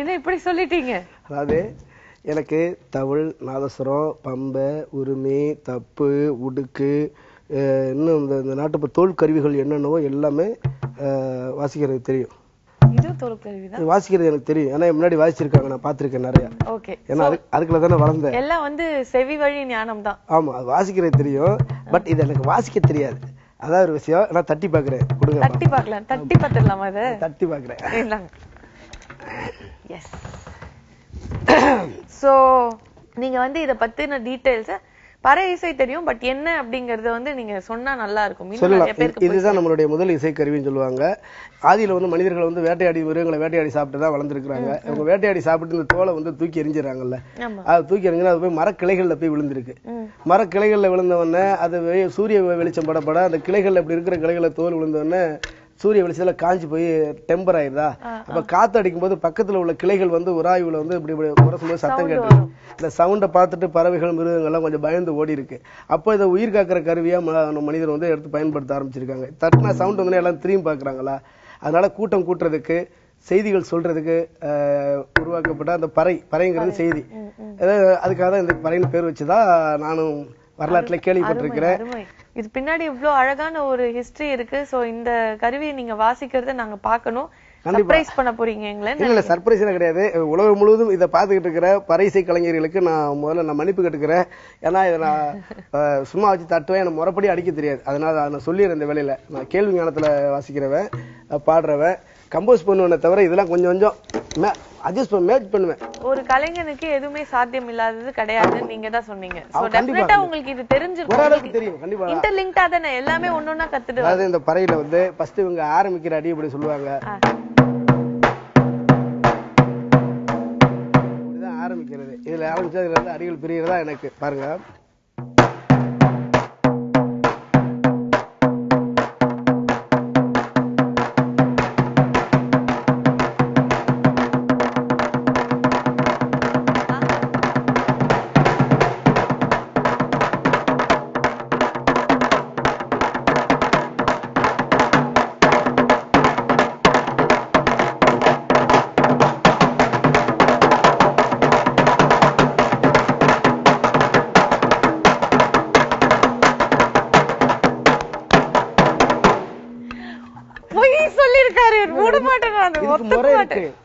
என்ன இப்படி சொல்லிட்டீங்க அதாவது எனக்கு தவில் நாதஸ்வரம் பம்பை உருமே தப்பு உடுக்கு இன்னும் இந்த நாட்டுப்பு தோல் கருவிகள் என்னென்னவோ எல்லாமே வாசிக்கிறது தெரியும் இது தோல் கருவிதான் வாசிக்கிறது எனக்கு தெரியும் ஏன்னா முன்னாடி வாசிச்சிருக்காங்க நான் பாத்துர்க்கேன் நிறைய ஓகே ஏன்னா அதுக்குள்ள தான வளர்ந்தேன் எல்லாம் வந்து செவி வழி ஞானம் தான் ஆமா வாசிக்கிறது தெரியும் பட் இது எனக்கு வாசிக்க தெரியாது அதான் ஒரு விஷயம் நான் தட்டி பாக்குறேன் கொடுங்க தட்டி பார்க்கலாம் தட்டி பத்தறலாமா இது தட்டி பாக்குறேன் இல்லங்க எஸ் சோ நீங்க வந்து இத பத்தின டீடைல்ஸ் பறை இசை தெரியும் பட் என்ன அப்படிங்கறது வந்து நீங்க சொன்னா நல்லா இருக்கும் இன்னும் நிறைய பேருக்கு இதுதான் நம்மளுடைய முதல் இசை கருவின்னு சொல்லுவாங்க ஆதியில வந்து மனிதர்கள் வந்து வேட்டையாடி மிருகங்களை வேட்டையாடி சாப்பிட்டு தான் வளர்ந்துருக்காங்க அவங்க வேட்டையாடி சாப்பிட்டு இந்த தோலை வந்து தூக்கி எறிஞ்சிடறாங்கல்ல அது தூக்கி எறிஞ்சினா அது போய் மரக்கிளைகள்ல போய் விழுந்திருக்கு மரக்கிளைகள்ல விழுந்தவொடனே அது சூரிய வெளிச்சம் படப்பட அந்த கிளைகள்ல இப்படி இருக்கிற கிளைகளை தோல் விழுந்தவொடனே சூரிய வெளிச்சத்துல காஞ்சி போய் டெம்பர் ஆயிடுதா அப்ப காத்து அடிக்கும் போது பக்கத்துல உள்ள கிளைகள் வந்து உராய்வுல வந்து இப்படி போது சத்தம் கேட்டு இந்த சவுண்டை பார்த்துட்டு பறவைகள் மிருகங்கள்லாம் கொஞ்சம் பயந்து ஓடி இருக்கு அப்போ இதை உயிர் காக்கிற கருவியா மனிதர் வந்து எடுத்து பயன்படுத்த ஆரம்பிச்சிருக்காங்க தட்டினா சவுண்ட் வந்து எல்லாம் திரும்பி பாக்குறாங்களா அதனால கூட்டம் கூட்டுறதுக்கு செய்திகள் சொல்றதுக்கு உருவாக்கப்பட்ட அந்த பறை பறைங்கிறது செய்தி அதுக்காக தான் இந்த பறையின் பேர் வச்சுதான் நானும் வரலாற்றுல கேள்விப்பட்டிருக்கிறேன் இது பின்னாடி இவ்ளோ அழகான ஒரு ஹிஸ்டரி இருக்கு சோ இந்த கருவியை நீங்க வாசிக்கிறதை நாங்க பார்க்கணும் சர்ப்ரைஸ் பண்ண போறீங்க எங்களே இல்ல சர்ப்ரைஸ் கிடையாது உலகம் முழுவதும் இத பாத்துக்கிட்டு இருக்கிற பறைசை கலைஞர்களுக்கு நான் முதல்ல நான் மன்னிப்பு கேட்டுக்கிறேன் ஏன்னா இதை நான் சும்மா வச்சு தட்டுவேன் எனக்கு முறைப்படி அடிக்க தெரியாது அதனால நான் சொல்லிடுறேன் இந்த வேலையில நான் கேள்வி ஞானத்துல வாசிக்கிறவன் பாடுறவன் கம்போஸ் பண்ணுவனே தவிர இதெல்லாம் கொஞ்சம் கொஞ்சம் அட்ஜஸ்ட் பண்ண மேட்ச் பண்ணுவேன் ஒரு கலைஞனுக்கு எதுமே சாத்தியம் இல்லாதது கிடையாது நீங்க தான் சொன்னீங்க சோ டெஃபினட்டா உங்களுக்கு இது தெரிஞ்சிருக்கும் தெரியும் கண்டிப்பா இன்டர்லிங்க்டா தான எல்லாமே ஒண்ணொண்ணா கத்துது அதாவது இந்த பறையில வந்து ஃபர்ஸ்ட் இவங்க ஆரம்பிக்கிற அடி இப்படி சொல்லுவாங்க இதுதான் ஆரம்பிக்கிறது இதுல ஆரம்பிச்சா இதுல இருந்து அடிகள் பிரியறதா எனக்கு பாருங்க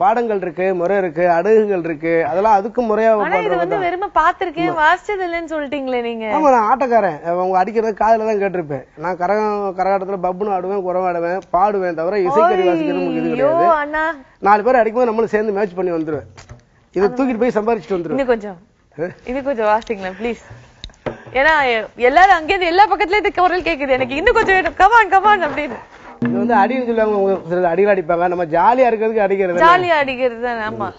பாடங்கள் இருக்கு முறை இருக்கு அடகுகள் இருக்கு அதெல்லாம் அதுக்கு முறையா வெறும பாத்திருக்கேன் வாசிச்சது இல்லைன்னு சொல்லிட்டீங்களே நீங்க ஆமா நான் ஆட்டக்காரன் அவங்க அடிக்கிறது காதுல தான் கேட்டிருப்பேன் நான் கரகம் கரகாட்டத்துல பப்புன்னு ஆடுவேன் குறவ ஆடுவேன் பாடுவேன் தவிர இசைக்கருவி வாசிக்கிறது இது கிடையாது நாலு பேர் அடிக்கும்போது நம்மளும் சேர்ந்து மேட்ச் பண்ணி வந்துருவேன் இதை தூக்கிட்டு போய் சம்பாரிச்சுட்டு வந்துருவேன் இன்னும் கொஞ்சம் இன்னும் கொஞ்சம் வாசிங்களேன் பிளீஸ் ஏன்னா எல்லாரும் அங்கேயிருந்து எல்லா பக்கத்துலயும் இந்த குரல் கேக்குது எனக்கு இன்னும் கொஞ்சம் கமான் கமான் அப்படின்னு இது வந்து அடின்னு சொல்லுவாங்க அடிகள் அடிப்பாங்க நம்ம ஜாலியா இருக்கிறதுக்கு அடிக்கிறது ஜாலியா அடிக்கிறது தானே ஆமா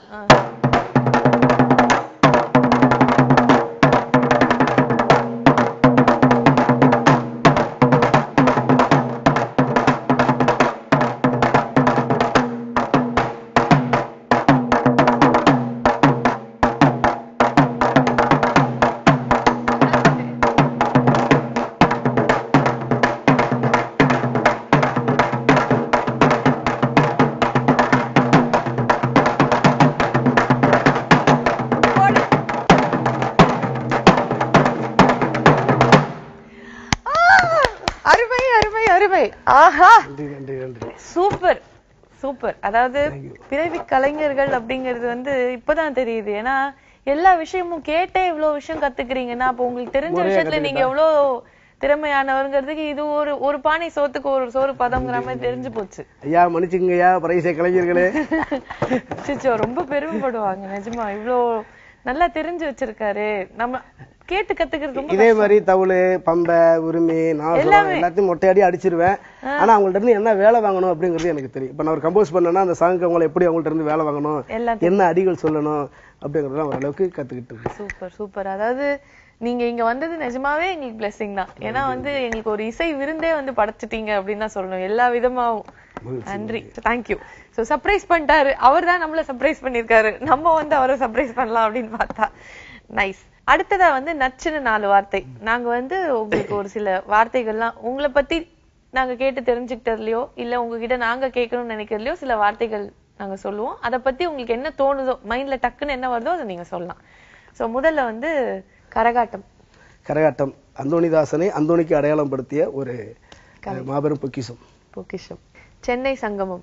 சூப்பர் சூப்பர் அதாவது பிறவி கலைஞர்கள் அப்படிங்கிறது வந்து இப்பதான் தெரியுது ஏன்னா எல்லா விஷயமும் கேட்டே இவ்வளவு விஷயம் கத்துக்கிறீங்கன்னா அப்ப உங்களுக்கு தெரிஞ்ச விஷயத்துல நீங்க எவ்வளவு திறமையானவருங்கிறதுக்கு இது ஒரு ஒரு பானை சோத்துக்கு ஒரு சோறு பதம்ங்கிற மாதிரி தெரிஞ்சு போச்சு ஐயா மன்னிச்சுங்கய்யா பறைசை கலைஞர்களே ரொம்ப பெருமைப்படுவாங்க நிஜமா இவ்வளவு நல்லா தெரிஞ்சு வச்சிருக்காரு. நம்ம கேட்டு கத்துக்கிறது இதே மாதிரி தவுளு, பம்பை, உரிமை, நாகம் எல்லாத்தையும் மொட்டையாடி அடிச்சிருவேன். ஆனா அவங்கள்ட்ட இருந்து என்ன வேலை வாங்கணும் அப்படிங்கிறது எனக்கு தெரியும். இப்ப நான் ஒரு கம்போஸ் பண்ணேன்னா அந்த சாங்க்கு அவங்களை எப்படி அவங்கள்ட்ட இருந்து வேலை வாங்கணும், என்ன அடிகள் சொல்லணும் அப்படிங்கறதெல்லாம் ஓரளவுக்கு கத்துக்கிட்டு இருக்கேன். Super super. அதாவது நீங்க இங்க வந்தது நிஜமாவே எங்களுக்கு பிளெஸிங் தான். ஏன்னா வந்து எங்களுக்கு ஒரு இசை விருந்தே வந்து படைச்சிட்டீங்க அப்படின்னு தான் சொல்லணும். எல்லா விதமாவும் நன்றி, தேங்க்யூ. ஸோ சர்ப்ரைஸ் பண்ணிட்டாரு, அவர் தான் நம்மள சர்ப்ரைஸ் பண்ணிருக்காரு. நம்ம வந்து அவரை சர்ப்ரைஸ் பண்ணலாம் அப்படின்னு பார்த்தா நைஸ். அடுத்ததா வந்து நச்சுன்னு நாலு வார்த்தை. நாங்க வந்து உங்களுக்கு ஒரு சில வார்த்தைகள்லாம் உங்களை பத்தி நாங்க கேட்டு தெரிஞ்சுக்கிட்டதுலயோ இல்ல உங்ககிட்ட நாங்க கேட்கணும்னு நினைக்கிறதுலயோ சில வார்த்தைகள் நாங்க சொல்லுவோம். அதை பத்தி உங்களுக்கு என்ன தோணுதோ, மைண்ட்ல டக்குன்னு என்ன வருதோ அதை நீங்க சொல்லலாம். ஸோ முதல்ல வந்து கரகாட்டம். கரகாட்டம் அந்தோணி தாசனை அந்தோணிக்கு அடையாளம் படுத்திய ஒரு மாபெரும் பொக்கிஷம். பொக்கிஷம். சென்னை சங்கமம்.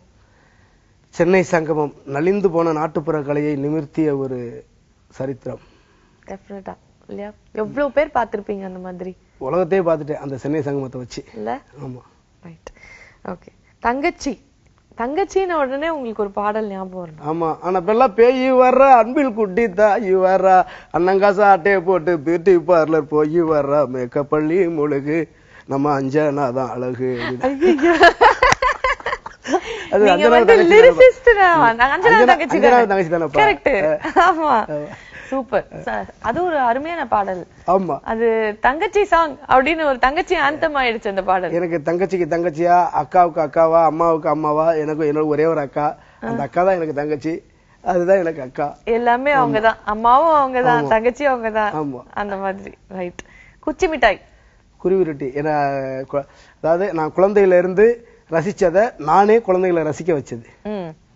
சென்னை சங்கமம் நலிந்து போன நாட்டுப்புற கலையை நிமிர்த்திய ஒரு சரித்திரம். டெஃபினட்டா இல்லையா? எவ்வளவு பேர் பார்த்திருப்பீங்க அந்த மாதிரி? உலகத்தையே பார்த்துட்டேன் அந்த சென்னை சங்கமத்தை வச்சு. இல்ல ஆமா ரைட் ஓகே. தங்கச்சி. தங்கச்சின உடனே உங்களுக்கு ஒரு பாடல் ஞாபகம். ஆமா, ஆனா பெல்லா பேய் வர்ற அன்பில் குட்டி தாய் வர்றா அண்ணங்காசா அட்டையை போட்டு பியூட்டி பார்லர் போய் வர்றா மேக்கப் பண்ணி முழுகு நம்ம அஞ்சனா தான் அழகு. சூப்பர், அது ஒரு அருமையான பாடல். ஆமா, அது தங்கச்சி சாங் அப்படின்னு ஒரு தங்கச்சி ஆந்தம் ஆயிடுச்சு அந்த பாடல். எனக்கு தங்கச்சிக்கு தங்கச்சியா, அக்காவுக்கு அக்காவா, அம்மாவுக்கு அம்மாவா, எனக்கு என்னோட ஒரே ஒரு அக்கா, அந்த அக்கா தான் எனக்கு தங்கச்சி, அதுதான் எனக்கு அக்கா. எல்லாமே அவங்கதான், அம்மாவும் அவங்கதான், தங்கச்சி அவங்கதான். ஆமா, அந்த மாதிரி ரைட். குச்சி மிட்டாய். குருவிருட்டி. ஏன்னா அதாவது நான் குழந்தையில இருந்து ரசிச்சத நானே குழந்தைகளை ரசிக்க வச்சது.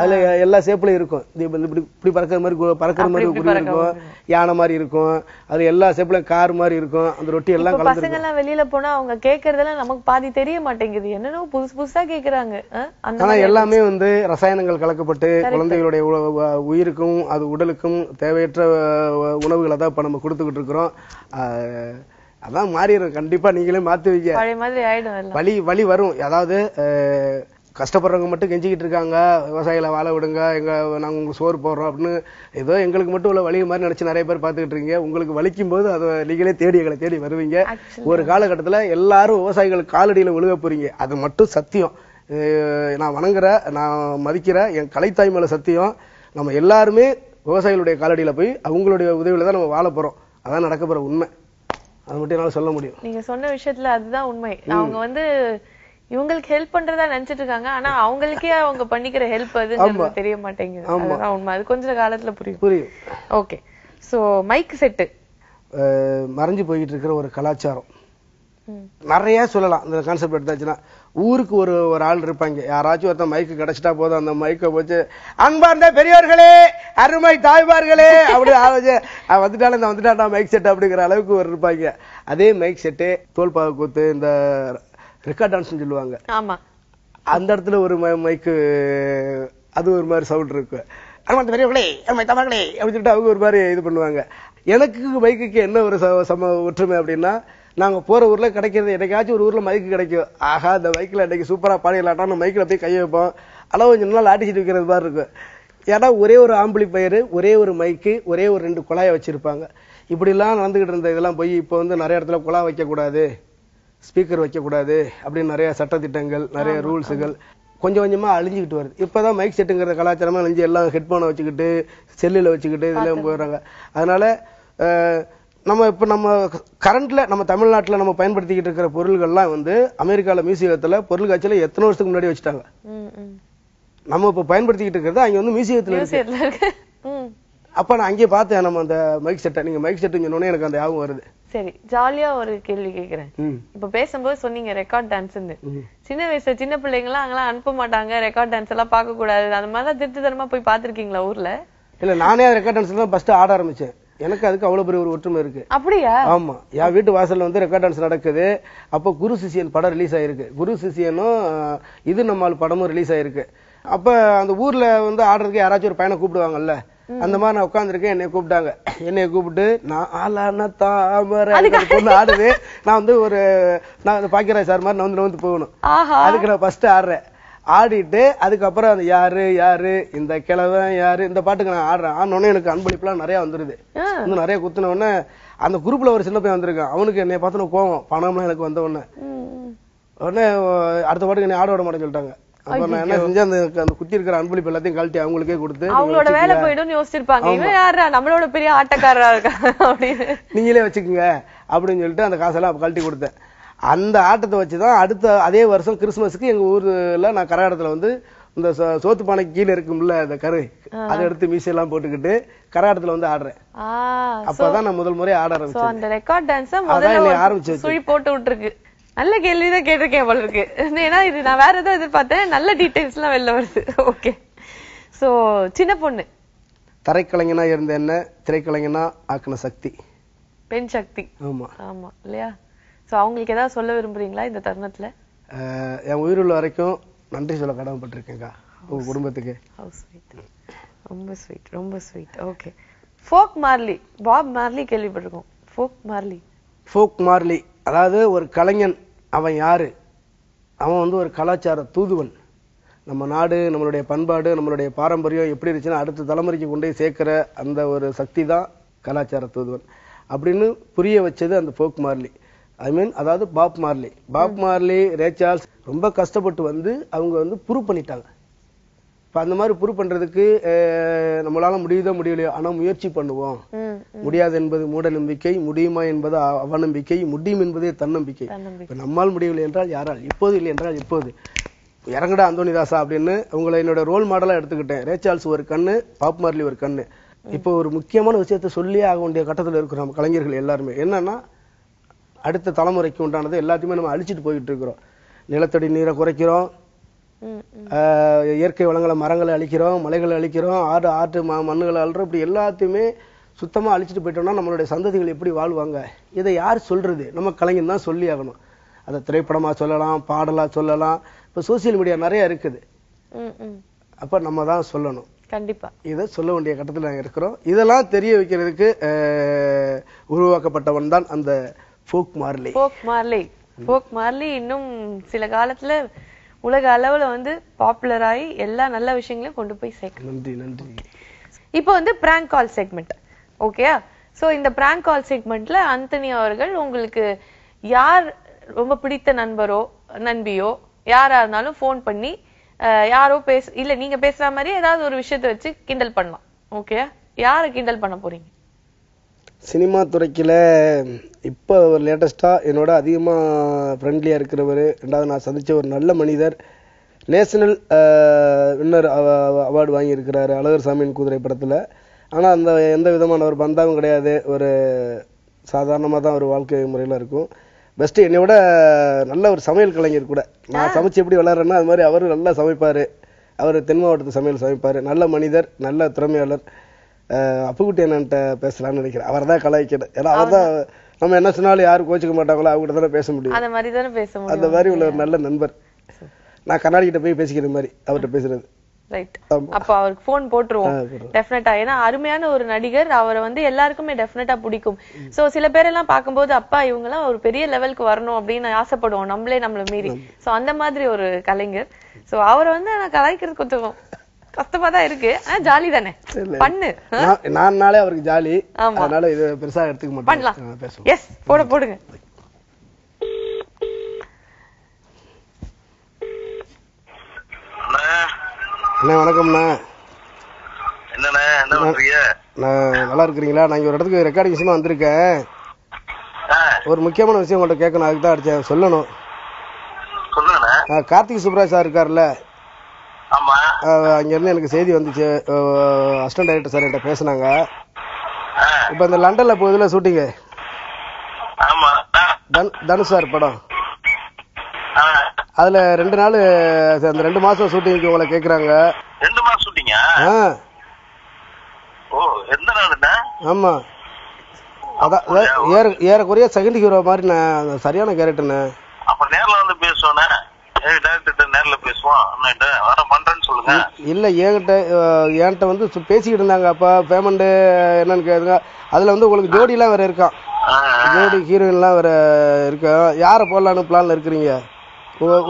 அதுல எல்லா சேப்புலயும் இருக்கும். இப்படி இப்படி பறக்கிற மாதிரி பறக்கிற மாதிரி குருவி இருக்கும், யானை மாதிரி இருக்கும், அது எல்லா சேப்புலயும் கார் மாதிரி இருக்கும். அந்த ரொட்டி எல்லாம் பசங்க எல்லாம் வெளியில போனா அவங்க கேக்குறதெல்லாம் நமக்கு பாதி தெரிய மாட்டேங்குது. என்னன்னு புதுசு புதுசா கேக்குறாங்க. ஆனா எல்லாமே வந்து ரசாயனங்கள் கலக்கப்பட்டு குழந்தைகளுடைய உயிருக்கும் அது உடலுக்கும் தேவையற்ற உணவுகளை தான் இப்ப நம்ம கொடுத்துக்கிட்டு இருக்கிறோம். அதான் மாறிடும் கண்டிப்பா. நீங்களே மாத்துவீங்க, பழைய மாதிரி ஆயிடும். வழி வழி வரும். அதாவது கஷ்டப்படுறவங்க மட்டும் கெஞ்சிக்கிட்டு இருக்காங்க, விவசாயிகளை வாழ விடுங்க, எங்க நாங்க உங்களுக்கு சோறு போடுறோம் அப்படின்னு ஏதோ எங்களுக்கு மட்டும் உள்ள வழி மாதிரி நினைச்சு நிறைய பேர் பாத்துக்கிட்டு இருக்கீங்க. உங்களுக்கு வலிக்கும் போது அதை நீங்களே தேடி எங்களை தேடி வருவீங்க. ஒரு காலகட்டத்துல எல்லாரும் விவசாயிகள் காலடியில விழுக போறீங்க. அது மட்டும் சத்தியம். நான் வணங்குற, நான் மதிக்கிற என் கலைத்தாய் மேல சத்தியம். நம்ம எல்லாருமே விவசாயிகளுடைய காலடியில போய் அவங்களுடைய உதவியில தான் நம்ம வாழ போறோம். அதான் நடக்க போற உண்மை. அது மட்டும் என்னால சொல்ல முடியும். நீங்க சொன்ன விஷயத்துல அதுதான் உண்மை. அவங்க வந்து இவங்களுக்கு ஹெல்ப் பண்றதா நினைச்சிட்டு இருக்காங்க. ஆனா அவங்களுக்கே அவங்க பண்ணிக்கிற ஹெல்ப் அது தெரிய மாட்டேங்குது. அதுதான் உண்மை. அது கொஞ்ச காலத்துல புரியும் புரியும் ஓகே. So mic set. மறைஞ்சு போயிட்டு இருக்கிற ஒரு கலாச்சாரம் நிறைய சொல்லலாம். இந்த கான்செப்ட் எடுத்தாச்சுன்னா ஊருக்கு ஒரு ஒரு ஆள் இருப்பாங்க. யாராச்சும் ஒருத்தன் மைக்கு கிடைச்சிட்டா போதும், அந்த மைக்க போச்சு அன்பார்ந்த பெரியவர்களே, அருமை தாய்மார்களே அப்படி வந்துட்டாலும் இந்த வந்துட்டாண்டா மைக் செட் அப்படிங்கிற அளவுக்கு ஒரு இருப்பாங்க. அதே மைக் செட்டு தோல்பாவை கூத்து, இந்த ரெக்கார்ட் டான்ஸ்னு சொல்லுவாங்க. ஆமா, அந்த இடத்துல ஒரு மைக்கு அது ஒரு மாதிரி சவுண்ட் இருக்கு. ஆனா அந்த பெரியவர்களே நம்ம தமிழர்களே அப்படின்னு சொல்லிட்டு அவங்க ஒரு மாதிரி இது பண்ணுவாங்க. எனக்கு மைக்குக்கு என்ன ஒரு சம ஒற்றுமை அப்படின்னா, நாங்க போற ஊர்ல கிடைக்கிறது என்னைக்காச்சும் ஒரு ஊர்ல மைக்கு கிடைக்கும். ஆகா இந்த மைக்கில் இன்னைக்கு சூப்பரா பாடிடலாட்டான்னு மைக்கில் போய் கை வைப்போம். அளவு கொஞ்சம் நாள் ஆட்டிச்சிட்டு வைக்கிறது மாதிரி இருக்கும். ஏன்னா ஒரே ஒரு ஆம்பிளிஃபயர், ஒரே ஒரு மைக்கு, ஒரே ஒரு ரெண்டு குழாயை வச்சிருப்பாங்க. இப்படிலாம் நடந்துகிட்டு இருந்த இதெல்லாம் போய் இப்போ வந்து நிறைய இடத்துல குழா வைக்கக்கூடாது, ஸ்பீக்கர் வைக்கக்கூடாது அப்படின்னு நிறைய சட்டத்திட்டங்கள், நிறைய ரூல்ஸுகள் கொஞ்சம் கொஞ்சமா அழிஞ்சுக்கிட்டு வருது. இப்பதான் மைக் செட்டுங்கிற கலாச்சாரமா அழிஞ்சு எல்லாம் ஹெட்ஃபோனை வச்சுக்கிட்டு செல்லில் வச்சுக்கிட்டு இதெல்லாம் போயிடுறாங்க. அதனால நம்ம இப்ப நம்ம கரண்ட்ல நம்ம தமிழ்நாட்டுல நம்ம பயன்படுத்திக்கிட்டு இருக்கிற பொருள்கள்லாம் வந்து அமெரிக்கால மியூசியத்துல பொருள்காட்சியில எத்தனை வருஷத்துக்கு முன்னாடி வச்சுட்டாங்க. நம்ம இப்ப பயன்படுத்திக்கிட்டு இருக்கிறது அங்க வந்து மியூசியத்துல இருக்கு. அப்ப நான் அங்கேயே பார்த்தேன் நம்ம அந்த மைக் செட்டை. நீங்க மைக் செட்டுன்னு சொன்னோன்னே எனக்கு அந்த ஞாபகம் வருது. சரி, ஜாலியா ஒரு கேள்வி கேக்குறேன். இப்ப பேசும்போது சொன்னீங்க ரெக்கார்ட் டான்ஸ்ன்னு. சின்ன வயசுல சின்ன பிள்ளைங்க எல்லாம் அங்கெல்லாம் அனுப்ப மாட்டாங்க, ரெக்கார்ட் டான்ஸ் எல்லாம் பாக்க கூடாது, அந்த மாதிரிலாம் திருட்டுத்தனமா போய் பாத்துருக்கீங்களா ஊர்ல? இல்ல, நானே ரெக்கார்ட் டான்ஸ்ல தான் ஃபர்ஸ்ட் ஆட ஆரம்பிச்சேன். எனக்கு அதுக்கு அவ்வளவு பெரிய ஒரு ஒற்றுமை இருக்கு. அப்படியே? ஆமா. நான் வீட்டு வாசல்ல வந்து ரெக்கார்ட் டான்ஸ் நடக்குது. அப்ப குரு சிஷியன் படம் ரிலீஸ் ஆயிருக்கு. குரு சிஷியனும் இது நம்மால் படமும் ரிலீஸ் ஆயிருக்கு. அப்ப அந்த ஊர்ல வந்து ஆடுறதுக்கு யாராச்சும் ஒரு பையனை கூப்பிடுவாங்கல்ல. அந்த மாதிரி நான் உட்கார்ந்திருக்கேன், என்னை கூப்பிட்டாங்க. என்னை கூப்பிட்டு நான் ஆலான தாமரை பொண்ணு ஆடுது. நான் வந்து ஒரு நான் பாக்கியராஜ் சார் மாதிரி நான் வந்து வந்து போகணும். அதுக்கு நான் ஃபர்ஸ்ட் ஆடுறேன். ஆடிட்டு அதுக்கப்புறம் அந்த யாரு யாரு இந்த கிழவன் யாரு இந்த பாட்டுக்கு நான் ஆடுறேன். ஆனோடனே எனக்கு அன்பளிப்புலாம் நிறைய வந்துருது. இன்னும் நிறைய குத்துனோடனே அந்த குரூப்ல ஒரு சின்ன பையன் வந்திருக்கான். அவனுக்கு என்னை பார்த்தோன்னு கோவம், பணம்லாம் எனக்கு வந்த உடனே உடனே அடுத்த பாட்டுக்கு என்னை ஆட விட மாட்டேன்னு சொல்லிட்டாங்க. அன்பளிப்பு எல்லாத்தையும் கழட்டி அவங்களுக்கே கொடுத்து அவங்களோட வேலை போயிடும் யோசிச்சிருப்பாங்க, இவன் யாரா நம்மளோட பெரிய ஆட்டக்காரரா இருக்கா அப்படின்னு நீங்களே வச்சுக்கோங்க அப்படின்னு சொல்லிட்டு அந்த காசெல்லாம் கழட்டி கொடுத்தேன். அந்த ஆட்டத்தை வச்சுதான் அடுத்த அதே வருஷம் கிறிஸ்துமஸுக்கு எங்க ஊர்ல நான் கரகாட்டத்துல வந்து இந்த சோத்து பானை கீழே இருக்கும்ல அந்த கரு, அதை எடுத்து மீசையெல்லாம் போட்டுக்கிட்டு கரகாட்டத்துல வந்து ஆடுறேன். அப்பதான் நான் முதல் முறை ஆட ஆரம்பிச்சேன். அந்த ரெக்கார்ட் டான்ஸ் முதல்ல ஆரம்பிச்சது சுழி போட்டு விட்டுருக்கு. நல்ல கேள்விதான் கேட்டிருக்கேன் போல இருக்கு. ஏன்னா இது நான் வேற ஏதோ எதிர்பார்த்தேன், நல்ல டீடைல்ஸ் எல்லாம் வெளில வருது. ஓகே, சோ சின்ன பொண்ணு தரைக்கலைஞனா இருந்த என்ன திரைக்கலைஞனா ஆக்கின சக்தி பெண் சக்தி. ஆமா ஆமா இல்லையா? சோ அவங்களுக்கு ஏதாவது சொல்ல விரும்புறீங்களா இந்த தருணத்துல? என் உயிருள்ள வரைக்கும் நன்றி சொல்ல கடமைப்பட்டிருக்கேங்க உங்க குடும்பத்துக்கு. ரொம்ப ஸ்வீட், ரொம்ப sweet. Okay, folk Marley, Bob Marley கேள்விப்பட்டிருக்கோம். ஃபோக் மார்லி ஃபோக் மார்லி அதாவது ஒரு கலைஞன். அவன் யாரு? அவன் வந்து ஒரு கலாச்சார தூதுவன். நம்ம நாடு, நம்மளுடைய பண்பாடு, நம்மளுடைய பாரம்பரியம் எப்படி இருந்துச்சுன்னா அடுத்த தலைமுறைக்கு கொண்டு போய் சேர்க்கிற அந்த ஒரு சக்தி தான் கலாச்சார தூதுவன் அப்படின்னு புரிய வச்சது அந்த ஃபோக் மார்லி. ஐ மீன் அதாவது Bob Marley. Bob Marley, Ray Charles ரொம்ப கஷ்டப்பட்டு வந்து அவங்க வந்து ப்ரூவ் பண்ணிட்டாங்க. இப்போ அந்த மாதிரி ப்ரூவ் பண்ணுறதுக்கு நம்மளால முடியுதோ முடியலையோ ஆனால் முயற்சி பண்ணுவோம். முடியாது என்பது மூட நம்பிக்கை, முடியுமா என்பது அவநம்பிக்கை, முடியும் என்பதே தன்னம்பிக்கை. இப்போ நம்மால் முடியவில்லை என்றால் யாரால், இப்போது இல்லை என்றால் இப்போது, இறங்கடா அந்தோனி தாசா அப்படின்னு உங்களை என்னோட ரோல் மாடலாக எடுத்துக்கிட்டேன். ரே சார்ல்ஸ் ஒரு கண்ணு, பாப் மார்லி ஒரு கண்ணு. இப்போ ஒரு முக்கியமான விஷயத்தை சொல்லியே ஆக வேண்டிய கட்டத்தில் இருக்கிறோம் நம்ம கலைஞர்கள் எல்லாருமே. என்னன்னா அடுத்த தலைமுறைக்கு உண்டானது எல்லாத்தையுமே நம்ம அழிச்சிட்டு போயிட்டு இருக்கிறோம். நிலத்தடி நீரை குறைக்கிறோம், இயற்கை வளங்களை மரங்களை அழிக்கிறோம், மலைகளை அழிக்கிறோம், ஆடு ஆற்று மண்ணுகளை அழிறோம். இப்படி எல்லாத்தையுமே சுத்தமாக அழிச்சிட்டு போயிட்டோம்னா நம்மளுடைய சந்ததிகள் எப்படி வாழ்வாங்க? இதை யார் சொல்றது? நம்ம கலைஞன் தான் சொல்லி ஆகணும். அதை திரைப்படமாக சொல்லலாம், பாடலாக சொல்லலாம். இப்போ சோசியல் மீடியா நிறைய இருக்குது, அப்போ நம்ம தான் சொல்லணும். கண்டிப்பா இதை சொல்ல வேண்டிய கட்டத்தில் நாங்கள் இருக்கிறோம். இதெல்லாம் தெரிய வைக்கிறதுக்கு உருவாக்கப்பட்டவன் தான் அந்த folk Marley. Folk Marley folk Marley இன்னும் சில காலத்துல உலக அளவுல வந்து பாப்புலர் ஆகி எல்லா நல்ல விஷயங்களையும் கொண்டு போய் சேர்க்கணும். நன்றி நன்றி. இப்போ வந்து பிராங்க் கால் செக்மெண்ட். ஓகேயா? ஸோ இந்த பிராங்க் கால் செக்மெண்ட்ல ஆந்தனி அவர்கள் உங்களுக்கு யார் ரொம்ப பிடித்த நண்பரோ நண்பியோ யாரா இருந்தாலும் ஃபோன் பண்ணி யாரோ பேச இல்ல நீங்க பேசுற மாதிரி ஏதாவது ஒரு விஷயத்த வச்சு கிண்டல் பண்ணலாம். ஓகேயா? யாரை கிண்டல் பண்ண போறீங்க? சினிமா துறைக்கில் இப்போ லேட்டஸ்ட்டாக என்னோட அதிகமாக ஃப்ரெண்ட்லியாக இருக்கிறவர், ரெண்டாவது நான் சந்தித்த ஒரு நல்ல மனிதர், நேஷனல் வின்னர் அவார்டு வாங்கியிருக்கிறாரு அழகர் சாமியின் குதிரை படத்தில். ஆனால் அந்த எந்த விதமான ஒரு பந்தாவும் கிடையாது, ஒரு சாதாரணமாக தான் ஒரு வாழ்க்கை முறையில் இருக்கும். பெஸ்ட்டு என்னை விட நல்ல ஒரு சமையல் கலைஞர் கூட. நான் சமைச்சு எப்படி விளையாடுறேன்னா அது மாதிரி அவர் நல்லா சமைப்பார். அவர் தென் மாவட்டத்து சமையல் சமைப்பார். நல்ல மனிதர், நல்ல திறமையாளர். அப்புக்குட்டி என்னன்ட்ட பேசலான்னு நினைக்கிறேன். அவர் தான் கலாய்க்கிறேன். ஏன்னா அவர் தான் நம்ம என்ன சொன்னாலும் யாரும் கோச்சிக்க மாட்டாங்களோ அவங்ககிட்ட தானே பேச முடியும். அந்த மாதிரி தானே பேச முடியும். அந்த மாதிரி உள்ள ஒரு நல்ல நண்பர். நான் கண்ணாடி கிட்ட போய் பேசிக்கிற மாதிரி அவர்கிட்ட பேசுறது. ரைட், அப்போ அவருக்கு ஃபோன் போட்டுருவோம் டெஃபினட்டா. ஏன்னா அருமையான ஒரு நடிகர், அவரை வந்து எல்லாருக்குமே டெஃபினட்டா பிடிக்கும். சோ சில பேரெல்லாம் பார்க்கும்போது அப்பா இவங்கெல்லாம் ஒரு பெரிய லெவலுக்கு வரணும் அப்படின்னு ஆசைப்படுவோம் நம்மளே நம்மள மீறி. சோ அந்த மாதிரி ஒரு கலைஞர். சோ அவரை வந்து நான் கலாய்க்கிறது கொஞ்சம் கஷ்டமா தான் இருக்கு. ஆனா ஜாலி தானே பண்ணு. நான்னாலே அவருக்கு ஜாலி, அதனால இது பெருசா எடுத்துக்க மாட்டேன். பண்ணலாம், பேசுவோம். எஸ், போட போடுங்க. அண்ணா வணக்கம்ண்ணா. என்னண்ணா என்ன பண்றீங்க? நான் நல்லா இருக்கிறீங்களா? நான் இங்க ஒரு இடத்துக்கு ரெக்கார்டிங் விஷயமா வந்திருக்கேன். ஒரு முக்கியமான விஷயம் உங்கள்கிட்ட கேட்கணும், அதுக்கு தான் அடிச்சேன். சொல்லணும். கார்த்திக் சுப்ராஜ் சார் இருக்காருல்ல, அங்கிருந்து எனக்கு செய்தி வந்துச்சு. அசிஸ்டன்ட் டைரக்டர் சார் என்கிட்ட பேசினாங்க. இப்போ இந்த லண்டன்ல போகுதுல ஷூட்டிங்கு, தனுஷ் சார் படம், அதுல ரெண்டு நாள் அந்த ரெண்டு மாசம் ஷூட்டிங்க்கு உங்களை கேக்குறாங்க. ரெண்டு மாசம் ஷூட்டிங்கா? ஓ, எந்த நாளுண்ணா? ஆமா, ஏறக்குறைய செகண்ட் ஹீரோ மாதிரி நான் சரியான கேரக்டர்ண்ணே. அப்ப நேரில் வந்து பேசுவோண்ணே, நேரில் பேசுவோம் பண்றேன்னு சொல்லுங்க. இல்ல என்கிட்ட என்கிட்ட வந்து பேசிக்கிட்டு இருந்தாங்க. அப்ப பேமெண்ட் என்னன்னு கேளுங்க. அதுல வந்து உங்களுக்கு ஜோடி எல்லாம் வேற இருக்கான், ஜோடி ஹீரோயின் எல்லாம் வேற இருக்கான். யார போடலான்னு பிளான்ல இருக்கிறீங்க?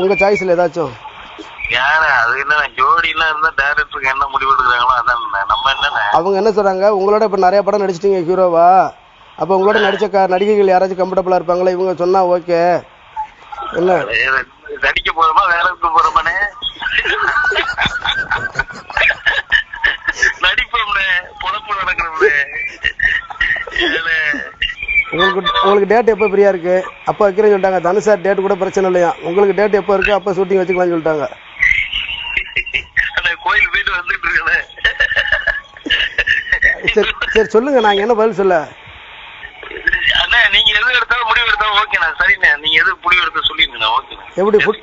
உங்க சாய்ஸ்ல ஏதாச்சும் என்ன முடிவு எடுக்கிறாங்களோ. அவங்க என்ன சொல்றாங்க, உங்களோட இப்ப நிறைய படம் நடிச்சிட்டீங்க ஹீரோவா, அப்ப உங்களோட நடிச்ச நடிகைகள் யாராச்சும் கம்ஃபர்டபுளா இருப்பாங்களா? இவங்க சொன்னா ஓகே. இல்ல நடிக்க போறோமா வேற எதுக்கு போறோமானே, நடிப்போம்னே, பொழப்பு நடக்கிறோம்னே. உங்களுக்கு உங்களுக்கு டேட் எப்போ ஃப்ரீயா இருக்கு? அப்போ வைக்கிறேன்னு சொல்லிட்டாங்க. தனு சார் டேட் கூட பிரச்சனை இல்லையா, உங்களுக்கு டேட் எப்போ இருக்கு அப்போ ஷூட்டிங் வச்சுக்கலாம்னு சொல்லிட்டாங்க. கோயில் போயிட்டு வந்துட்டு இருக்கேன். சரி சரி சொல்லுங்க, நாங்க என்ன பதில் சொல்ல? நீங்க எது எடுத்தாலும் முடிவு எடுத்தாலும் ஓகேண்ணா, சரிண்ணே. நீங்க எது முடிவு எடுத்து சொல்லிருந்தீங்க ஓகேண்ணா. எப்படி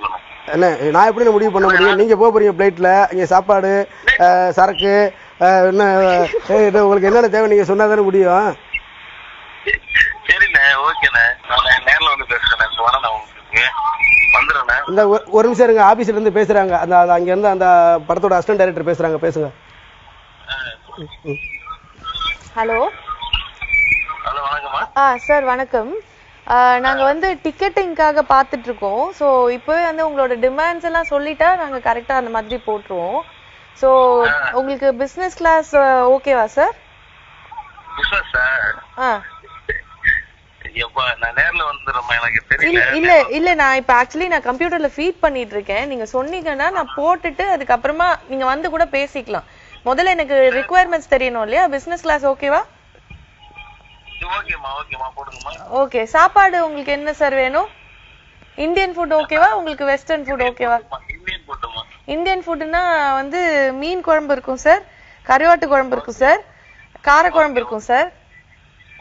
அண்ணே நான் எப்படி முடிவு பண்ண முடியும்? நீங்க போக போறீங்க பிளைட்ல, இங்க சாப்பாடு சரக்கு என்ன உங்களுக்கு என்னென்ன தேவை நீங்க சொன்னா தானே முடியும். சரிண்ணே ஓகேண்ணே, நான் நேரில் வந்து பேசுறேன். வரேண்ணா, உங்களுக்கு வந்துடுறேண்ணே. இந்த ஒரு நிமிஷம் இருங்க, ஆபீஸ்ல இருந்து பேசுறாங்க. அந்த அங்க இருந்து அந்த படத்தோட அசிஸ்டன்ட் டைரக்டர் பேசுறாங்க. பேசுங்க. ஹலோ ஆ சார் வணக்கம். நாங்கள் வந்து டிக்கெட்டிங்காக பார்த்துட்டு இருக்கோம். ஸோ இப்போவே வந்து உங்களோட டிமாண்ட்ஸ் எல்லாம் சொல்லிட்டா நாங்கள் கரெக்டாக அந்த மாதிரி போட்டுருவோம். ஸோ உங்களுக்கு பிஸ்னஸ் கிளாஸ் ஓகேவா சார்? ஆ இல்ல இல்ல நான் இப்ப ஆக்சுவலி நான் கம்ப்யூட்டர்ல ஃபீட் பண்ணிட்டு இருக்கேன். நீங்க சொன்னீங்கன்னா நான் போட்டுட்டு அதுக்கப்புறமா நீங்க வந்து கூட பேசிக்கலாம். முதல்ல எனக்கு ரிக்குவயர்மெண்ட்ஸ் தெரியணும் இல்லையா? பிஸ்னஸ் கிளாஸ் ஓகேவா? ஓகேமா ஓகேமா போடுங்கமா. ஓகே, சாப்பாடு உங்களுக்கு என்ன சார் வேணும்? இந்தியன் ஃபுட் ஓகேவா? உங்களுக்கு வெஸ்டர்ன் ஃபுட் ஓகேவா? இந்தியன் ஃபுட்மா. இந்தியன் ஃபுட்னா வந்து மீன் குழம்பு இருக்கும் சார், கறிவாட்டு குழம்பு இருக்கும் சார், கார குழம்பு இருக்கும் சார்.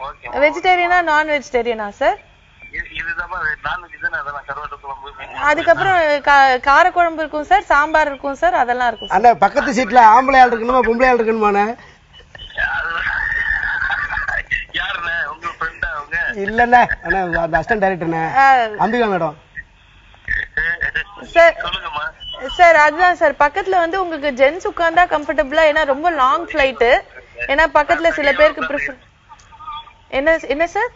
ஓகே. வெஜிடேரியனா நான் வெஜிடேரியனா சார்? இதுதான்மா நான் வெஜிடேரியனா அதெல்லாம் கறிவாட்டு குழம்பு. அதுக்கு அப்புறம் கார குழம்பு இருக்கும் சார், சாம்பார் இருக்கும் சார், அதெல்லாம் இருக்கும். அண்ணா பக்கத்து சீட்ல ஆம்பளை ஆள் இருக்கணுமா பொம்பளை ஆள் இருக்கணுமானே? இல்லண்ணே அந்த அசிஸ்டன்ட் டைரக்டர்ண்ணே அம்பிகா மேடம். சார் சார் அதுதான் சார் பக்கத்துல வந்து உங்களுக்கு ஜென்ஸ் உட்கார்ந்தா கம்ஃபர்டபிளா, ஏன்னா ரொம்ப லாங் ஃபிளைட், ஏன்னா பக்கத்துல சில பேருக்கு ப்ரிஃபர். என்ன என்ன சார்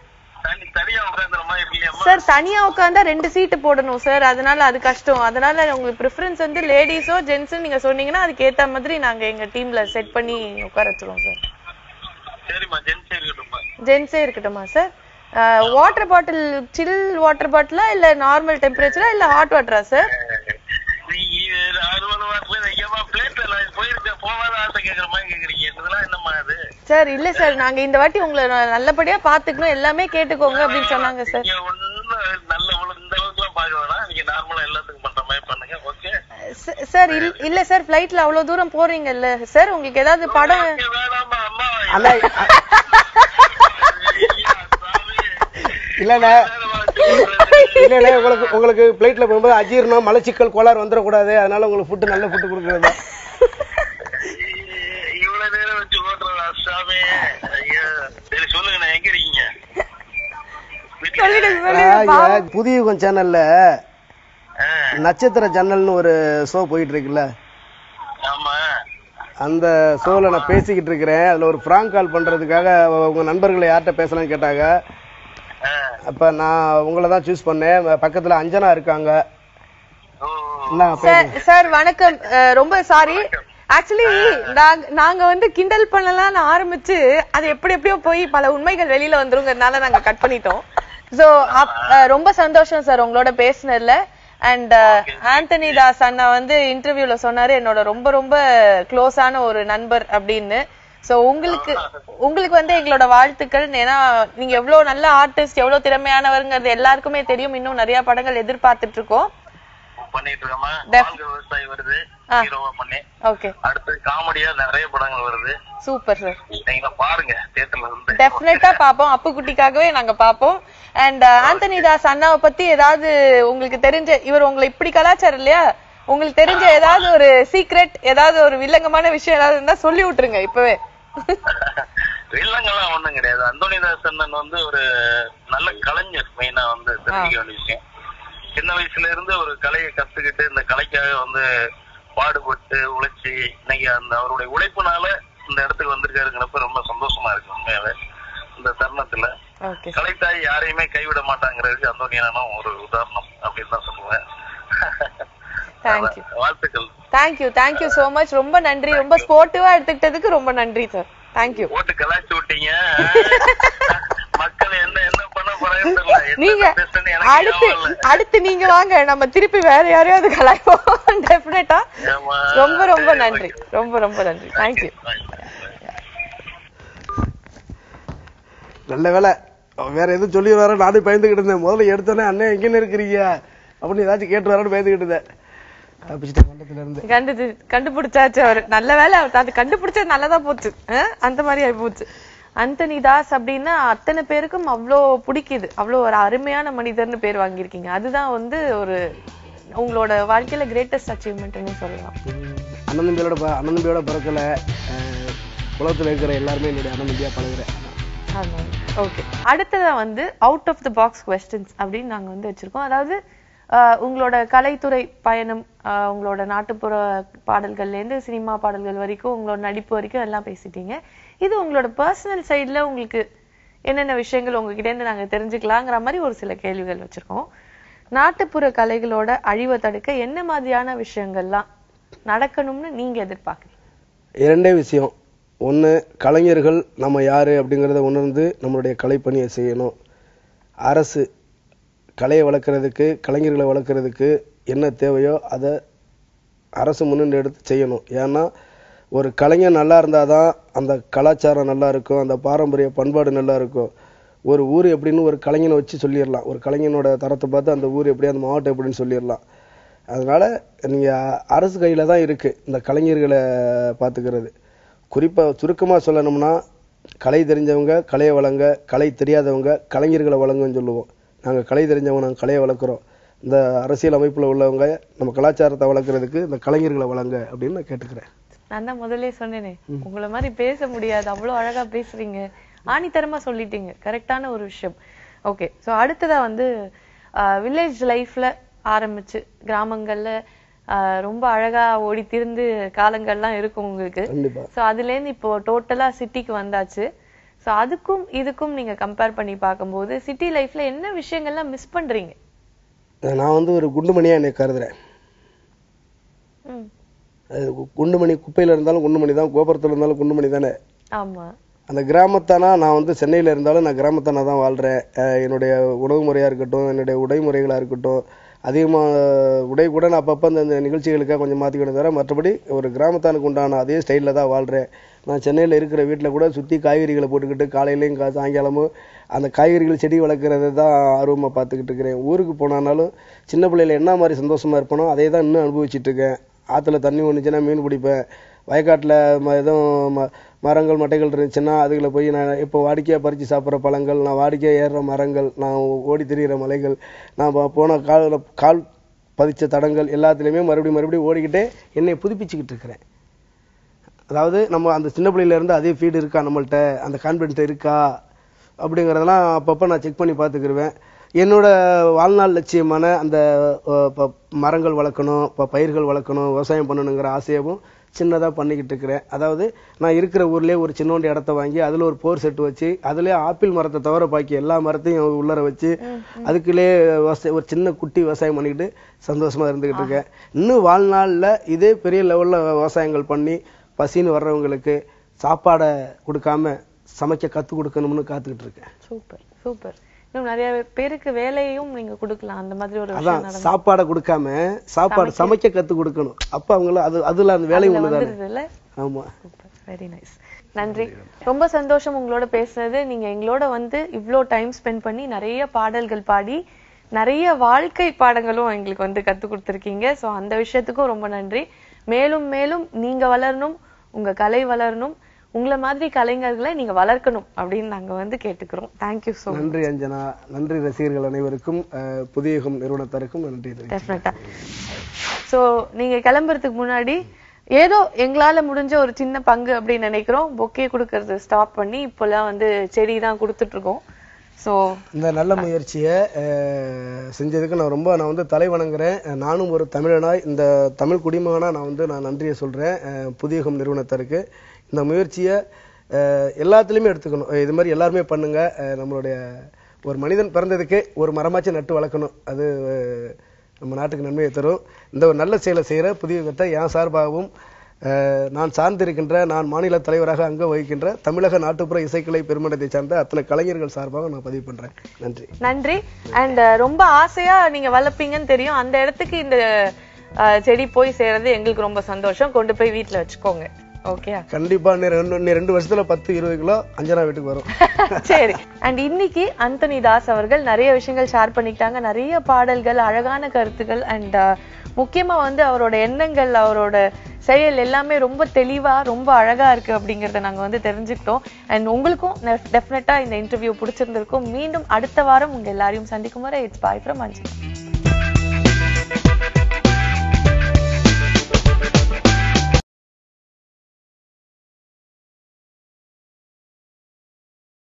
சார் தனியா உட்கார்ந்தா ரெண்டு சீட்டு போடணும் சார், அதனால அது கஷ்டம். அதனால உங்களுக்கு ப்ரிஃபரன்ஸ் வந்து லேடிஸோ ஜென்ஸோ நீங்க சொன்னீங்கன்னா அதுக்கு ஏத்த மாதிரி நாங்க எங்க டீம்ல செட் பண்ணி உட்கார வச்சிருவோம் சார். சரிமா, ஜென்ஸே இருக்கட்டுமா? ஜென்ஸே இருக்கட்டுமா sir? Water bottle chill water பாட்டிலா இல்ல நார்மல் டெம்பரேச்சரா இல்ல ஹாட் வாட்டரா சார்? சார் இல்ல சார் நாங்க இந்த வாட்டி உங்களை நல்லபடியா பாத்துக்கணும், எல்லாமே கேட்டுக்கோங்க அப்படின்னு சொன்னாங்க சார். சார் இல்ல சார் பிளைட்ல அவ்வளவு தூரம் போறீங்கல்ல சார், உங்களுக்கு ஏதாவது படம் இல்லண்ணே? இல்லண்ணே உங்களுக்கு உங்களுக்கு பிளைட்ல போகும்போது அஜீர்ணம் மலச்சிக்கல் கோளாறு வந்துடக்கூடாது, அதனால உங்களுக்கு ஃபுட்டு நல்ல ஃபுட்டு கொடுக்குறது. இவ்வளோ நேரம் வச்சு போட்டுறா சாமி. ஐயா சரி சொல்லுங்கண்ணா, எங்க இருக்கீங்க? புதிய சேனல்ல நட்சத்திர ஜன்னல்னு ஒரு ஷோ போயிட்டு இருக்குல்ல? ஆமா, அந்த ஷோல நான் பேசிக்கிட்டு இருக்கிறேன். அதுல ஒரு பிராங்க் கால் பண்றதுக்காக உங்க நண்பர்களை யார்கிட்ட பேசலாம்னு கேட்டாங்க. அப்ப நான் உங்களை தான் சூஸ் பண்ணேன். பக்கத்துல அஞ்சனா இருக்காங்க. சார் வணக்கம், ரொம்ப சாரி. ஆக்சுவலி நாங்க வந்து கிண்டல் பண்ணலாம்னு ஆரம்பிச்சு அது எப்படி எப்படியோ போய் பல உண்மைகள் வெளியில வந்துருங்கிறதுனால நாங்க கட் பண்ணிட்டோம். சோ ரொம்ப சந்தோஷம் சார் உங்களோட பேசினதுல. அண்ட் ஆந்தனி தாஸ் அண்ணா வந்து இன்டர்வியூல சொன்னாரு என்னோட ரொம்ப ரொம்ப க்ளோஸான ஒரு நண்பர் அப்படின்னு. சோ உங்களுக்கு உங்களுக்கு வந்து எங்களோட வாழ்த்துக்கள். ஏன்னா நீங்க எவ்வளவு நல்ல ஆர்டிஸ்ட், எவ்வளவு திறமையானவருங்கிறது எல்லாருக்குமே தெரியும். இன்னும் நிறைய படங்கள் எதிர்பார்த்துட்டு இருக்கோம். பண்ணிட்டு இருக்கோமா? வாழ்க விவசாயி வருது, ஹீரோவா பண்ணி. ஓகே, அடுத்து காமெடியா நிறைய படங்கள் வருது. சூப்பர் சார், நீங்க பாருங்க. தியேட்டர்ல வந்து டெஃபினட்டா பாப்போம், அப்பு குட்டிக்காகவே நாங்க பாப்போம். அண்ட் ஆந்தனி தாஸ் அண்ணாவை பத்தி ஏதாவது உங்களுக்கு தெரிஞ்ச, இவர் உங்களை இப்படி கலாச்சாரம் இல்லையா, உங்களுக்கு தெரிஞ்ச ஏதாவது ஒரு சீக்ரெட், ஏதாவது ஒரு வில்லங்கமான விஷயம் ஏதாவது இருந்தா சொல்லி விட்டுருங்க இப்பவே. வில்லங்கெல்லாம் ஒண்ணும் கிடையாது. அந்தோனி தாசன் வந்து ஒரு நல்ல கலைஞர். மெயினா வந்து தெரிவிக்க வேண்டிய விஷயம், சின்ன வயசுல இருந்து ஒரு கலையை கத்துக்கிட்டு இந்த கலைக்காக வந்து பாடுபட்டு உழைச்சி இன்னைக்கு அந்த அவருடைய உழைப்புனால இந்த இடத்துக்கு வந்திருக்காருங்கிறப்ப ரொம்ப சந்தோஷமா இருக்கு. உண்மையாவே இந்த தருணத்துல கலைத்தாய் யாரையுமே கைவிட மாட்டாங்கிறதுக்கு அந்தோனியானும் ஒரு உதாரணம் அப்படின்னு தான் சொல்லுவேன். வாழ்த்துக்கள். Thank you thank you so much. ரொம்ப நன்றி. ரொம்ப ஸ்போர்ட்டிவா எடுத்துக்கிட்டதுக்கு ரொம்ப நன்றி சார். தேங்க்யூ. ஓட்டு கலாச்சி விட்டீங்க. மக்கள் என்ன என்ன பண்ண போறாங்க நீங்க அடுத்து அடுத்து நீங்க வாங்க, நம்ம திருப்பி வேற யாரையாவது கலாய்ப்போம் டெஃபினட்டா. ரொம்ப ரொம்ப நன்றி. ரொம்ப ரொம்ப நன்றி. தேங்க்யூ. நல்ல வேலை வேற எதுவும் சொல்லி வர நானும் பயந்துகிட்டு இருந்தேன். முதல்ல எடுத்தோன்னே அண்ணன் எங்கன்னு இருக்கிறீங்க அப்படின்னு ஏதாச்சும் கேட்டு வரான்னு பயந்துகிட்டு இருந்தேன். கண்டு கண்டுபிடிச்சாச்சு அவரு. நல்ல வேலை அது கண்டுபிடிச்சது நல்லதா போச்சு. அந்த மாதிரி ஆகி போச்சு. அந்தனி தாஸ் அப்படின்னா அத்தனை பேருக்கும் அவ்வளோ பிடிக்குது. அவ்வளோ ஒரு அருமையான மனிதர்னு பேர் வாங்கியிருக்கீங்க. அதுதான் வந்து ஒரு உங்களோட வாழ்க்கையில கிரேட்டஸ்ட் அச்சீவ்மெண்ட்னு சொல்லலாம். அண்ணன்பியோட அண்ணன்பியோட பிறக்கல உலகத்துல இருக்கிற எல்லாருமே என்னுடைய அண்ணன்பியா பழகுறேன். ஓகே, அடுத்ததான் வந்து out of the box questions அப்படின்னு நாங்க வந்து வச்சிருக்கோம். அதாவது உங்களோட கலைத்துறை பயணம், உங்களோட நாட்டுப்புற பாடல்கள்லேருந்து சினிமா பாடல்கள் வரைக்கும் உங்களோட நடிப்பு வரைக்கும் எல்லாம் பேசிட்டீங்க. இது உங்களோட பர்சனல் சைடில் உங்களுக்கு என்னென்ன விஷயங்கள் உங்ககிட்டேருந்து நாங்கள் தெரிஞ்சுக்கலாங்கிற மாதிரி ஒரு சில கேள்விகள் வச்சுருக்கோம். நாட்டுப்புற கலைகளோட அழிவை தடுக்க என்ன மாதிரியான விஷயங்கள்லாம் நடக்கணும்னு நீங்கள் எதிர்பார்க்குறீங்க? இரண்டே விஷயம். ஒன்று, கலைஞர்கள் நம்ம யார் அப்படிங்கிறத உணர்ந்து நம்மளுடைய கலைப்பணியை செய்யணும். அரசு கலையை வளர்க்குறதுக்கு கலைஞர்களை வளர்க்குறதுக்கு என்ன தேவையோ அதை அரசு முன்னின்று எடுத்து செய்யணும். ஏன்னா ஒரு கலைஞர் நல்லா இருந்தால் தான் அந்த கலாச்சாரம் நல்லா இருக்கும், அந்த பாரம்பரிய பண்பாடு நல்லா இருக்கும். ஒரு ஊர் எப்படின்னு ஒரு கலைஞனை வச்சு சொல்லிடலாம். ஒரு கலைஞனோட தரத்தை பார்த்து அந்த ஊர் எப்படி அந்த மாவட்டம் எப்படின்னு சொல்லிடலாம். அதனால் நீங்கள் அரசு கையில் தான் இருக்குது இந்த கலைஞர்களை பார்த்துக்கிறது. குறிப்பாக சுருக்கமாக சொல்லணும்னா, கலை தெரிஞ்சவங்க கலையை வழங்க, கலை தெரியாதவங்க கலைஞர்களை வழங்குன்னு சொல்லுவோம். நாங்கள் கலை தெரிஞ்சவங்க நாங்கள் கலையை வளர்க்குறோம். இந்த அரசியல் அமைப்பில் உள்ளவங்க நம்ம கலாச்சாரத்தை வளர்க்குறதுக்கு இந்த கலைஞர்களை வழங்க அப்படின்னு நான் கேட்டுக்கிறேன். நான் தான் முதல்ல சொன்னேனே, உங்களை மாதிரி பேச முடியாது, அவ்வளோ அழகாக பேசுறீங்க, ஆணித்தரமாக சொல்லிட்டீங்க. கரெக்டான ஒரு விஷயம். ஓகே, ஸோ அடுத்ததாக வந்து வில்லேஜ் லைஃப்பில் ஆரம்பிச்சு கிராமங்களில் ரொம்ப அழகாக ஓடி திருந்து காலங்கள்லாம் இருக்கும் உங்களுக்கு. ஸோ அதுலேருந்து இப்போ டோட்டலாக சிட்டிக்கு வந்தாச்சு. ஸோ அதுக்கும் இதுக்கும் நீங்கள் கம்பேர் பண்ணி பார்க்கும்போது சிட்டி லைஃப்பில் என்ன விஷயங்கள்லாம் மிஸ் பண்ணுறீங்க? நான் வந்து ஒரு குண்டுமணியாக என்னை கருதுறேன். குண்டுமணி குப்பையில் இருந்தாலும் குண்டுமணி தான், கோபுரத்தில் இருந்தாலும் குண்டுமணி தானே. ஆமாம், அந்த கிராமத்தானா. நான் வந்து சென்னையில் இருந்தாலும் நான் கிராமத்தானா தான் வாழ்கிறேன். என்னுடைய உணவு முறையாக இருக்கட்டும், என்னுடைய உடை முறைகளாக இருக்கட்டும், அதிகமாக உடை கூட நான் அப்பப்போ அந்த நிகழ்ச்சிகளுக்காக கொஞ்சம் மாற்றிக்கணும் தவிர மற்றபடி ஒரு கிராமத்தானுக்கு உண்டான அதே ஸ்டைலில் தான் வாழ்கிறேன். நான் சென்னையில் இருக்கிற வீட்டில் கூட சுற்றி காய்கறிகளை போட்டுக்கிட்டு காலையிலையும் கா சாயங்காலமும் அந்த காய்கறிகள் செடி வளர்க்குறது தான் ஆர்வமாக பார்த்துக்கிட்டு இருக்கிறேன். ஊருக்கு போனாலும் சின்ன பிள்ளையில என்ன மாதிரி சந்தோஷமாக இருப்பேனோ அதே தான் இன்னும் அனுபவிச்சுட்ருக்கேன். ஆற்றுல தண்ணி ஒன்றுச்சுன்னா மீன் பிடிப்பேன். வயக்காட்டில் ம எதுவும் ம மரங்கள் மட்டைகள் இருந்துச்சுன்னா அதுகளை போய் நான் இப்போ வாடிக்கையாக பறித்து சாப்பிட்ற பழங்கள், நான் வாடிக்கையாக ஏறுற மரங்கள், நான் ஓடி திரிகிற மலைகள், நான் போன கால கால் பதிச்ச தடங்கள் எல்லாத்துலேயுமே மறுபடியும் மறுபடியும் ஓடிக்கிட்டே என்னை புதுப்பிச்சுக்கிட்டு இருக்கிறேன். அதாவது நம்ம அந்த சின்ன பிள்ளையிலேருந்து அதே ஃபீடு இருக்கா நம்மள்கிட்ட, அந்த கான்ஃபிடென்ட் இருக்கா அப்படிங்கிறதெல்லாம் அப்பப்போ நான் செக் பண்ணி பார்த்துக்கிடுவேன். என்னோடய வாழ்நாள் லட்சியமான அந்த இப்போ மரங்கள் வளர்க்கணும், இப்போ பயிர்கள் வளர்க்கணும், விவசாயம் பண்ணணுங்கிற ஆசையவும் சின்னதாக பண்ணிக்கிட்டு இருக்கிறேன். அதாவது நான் இருக்கிற ஊர்லேயே ஒரு சின்னோண்டு இடத்த வாங்கி அதில் ஒரு போர் செட்டு வச்சு அதிலே ஆப்பிள் மரத்தை தவிர பாக்கி எல்லா மரத்தையும் உள்ளர வச்சு அதுக்குள்ளே விவசாய ஒரு சின்ன குட்டி விவசாயம் பண்ணிக்கிட்டு சந்தோஷமாக இருந்துக்கிட்டு இருக்கேன். இன்னும் வாழ்நாளில் இதே பெரிய லெவலில் விவசாயங்கள் பண்ணி பசின்னு வர்றவங்களுக்கு சாப்பாடை கொடுக்காம சமைக்க கற்றுக் கொடுக்கணும்னு காத்துக்கிட்டு இருக்கேன். Super super. இன்னும் நிறைய பேருக்கு வேலையும் நீங்க கொடுக்கலாம் அந்த மாதிரி ஒரு விஷயம். அதான் சாப்பாடை கொடுக்காம சாப்பாடு சமைக்க கற்றுக் கொடுக்கணும். அப்ப அவங்கள அது அதுல அந்த வேலை உள்ளது. ஆமா, வெரி நைஸ். நன்றி. ரொம்ப சந்தோஷம் உங்களோட பேசுனது. நீங்க எங்களோட வந்து இவ்வளோ டைம் ஸ்பெண்ட் பண்ணி நிறைய பாடல்கள் பாடி நிறைய வாழ்க்கை பாடங்களும் எங்களுக்கு வந்து கற்றுக் கொடுத்துருக்கீங்க. ஸோ அந்த விஷயத்துக்கும் ரொம்ப நன்றி. மேலும் மேலும் நீங்க வளரணும், உங்க கலை வளரணும், உங்களை மாதிரி கலைஞர்களை நீங்க வளர்க்கணும் அப்படின்னு நாங்க வந்து கேட்டுக்கிறோம். Thank you so much. நன்றி அஞ்சனா. நன்றி ரசிகர்கள் அனைவருக்கும், புதிய நிறுவனத்திற்கும் நன்றி. டெஃபினட்டா. ஸோ நீங்க கிளம்புறதுக்கு முன்னாடி ஏதோ எங்களால முடிஞ்ச ஒரு சின்ன பங்கு அப்படி நினைக்கிறோம் பொக்கே கொடுக்கிறது ஸ்டாப் பண்ணி இப்போலாம் வந்து செடி தான் கொடுத்துட்டு இருக்கோம் சோ இந்த நல்ல முயற்சியை செஞ்சதுக்கு நான் ரொம்ப நான் வந்து தலை வணங்குறேன் நானும் ஒரு தமிழனாய் இந்த தமிழ் குடிமகனா நான் வந்து நான் நன்றியை சொல்றேன் புதியகம் நிறுவனத்திற்கு இந்த முயற்சியை எல்லாத்துலயும் எடுத்துக்கணும் இது மாதிரி எல்லாரும் பண்ணுங்க நம்மளுடைய ஒரு மனிதன் பிறந்ததுக்கு ஒரு மரமாச்சே நட்டு வளக்கணும் அது நம்ம நாட்டுக்கு நன்மை தரும் இந்த ஒரு நல்ல செயலை செய்யற புதியகத்தை யார் சார்பாகவும் நான் சார்ந்திருக்கின்ற நான் மாநில தலைவராக அங்க வகிக்கின்ற தமிழக நாட்டுப்புற இசைக்கலை பெருமன்றத்தை சார்ந்த அத்தனை கலைஞர்கள் சார்பாக நான் பதிவு பண்றேன் நன்றி நன்றி and ரொம்ப ஆசையா நீங்க வளப்பீங்கன்னு தெரியும் அந்த இடத்துக்கு இந்த செடி போய் சேரது எங்களுக்கு ரொம்ப சந்தோஷம் கொண்டு போய் வீட்ல வச்சுக்கோங்க Okay. கண்டிப்பா இன்னும் ரெண்டு வருஷத்துல ten twenty கிலோ அஞ்சனா வீட்டுக்கு வரும். சரி. And இன்னைக்கு ஆந்தனி தாஸ் அவர்கள் நிறைய விஷயங்கள் ஷேர் பண்ணிட்டாங்க. நிறைய பாடல்கள், அழகான கருத்துக்கள் and முக்கியமா வந்து அவரோட எண்ணங்கள், அவரோட செயல் எல்லாமே ரொம்ப தெளிவா, ரொம்ப அழகா இருக்கு அப்படிங்கறத நாங்க வந்து தெரிஞ்சிட்டோம். And உங்களுக்கும் டெஃபினட்டா இந்த இன்டர்வியூ பிடிச்சிருந்திருக்கும். மீண்டும் அடுத்த வாரம் உங்க எல்லாரையும் சந்திக்கும் வரை it's bye from Anjana.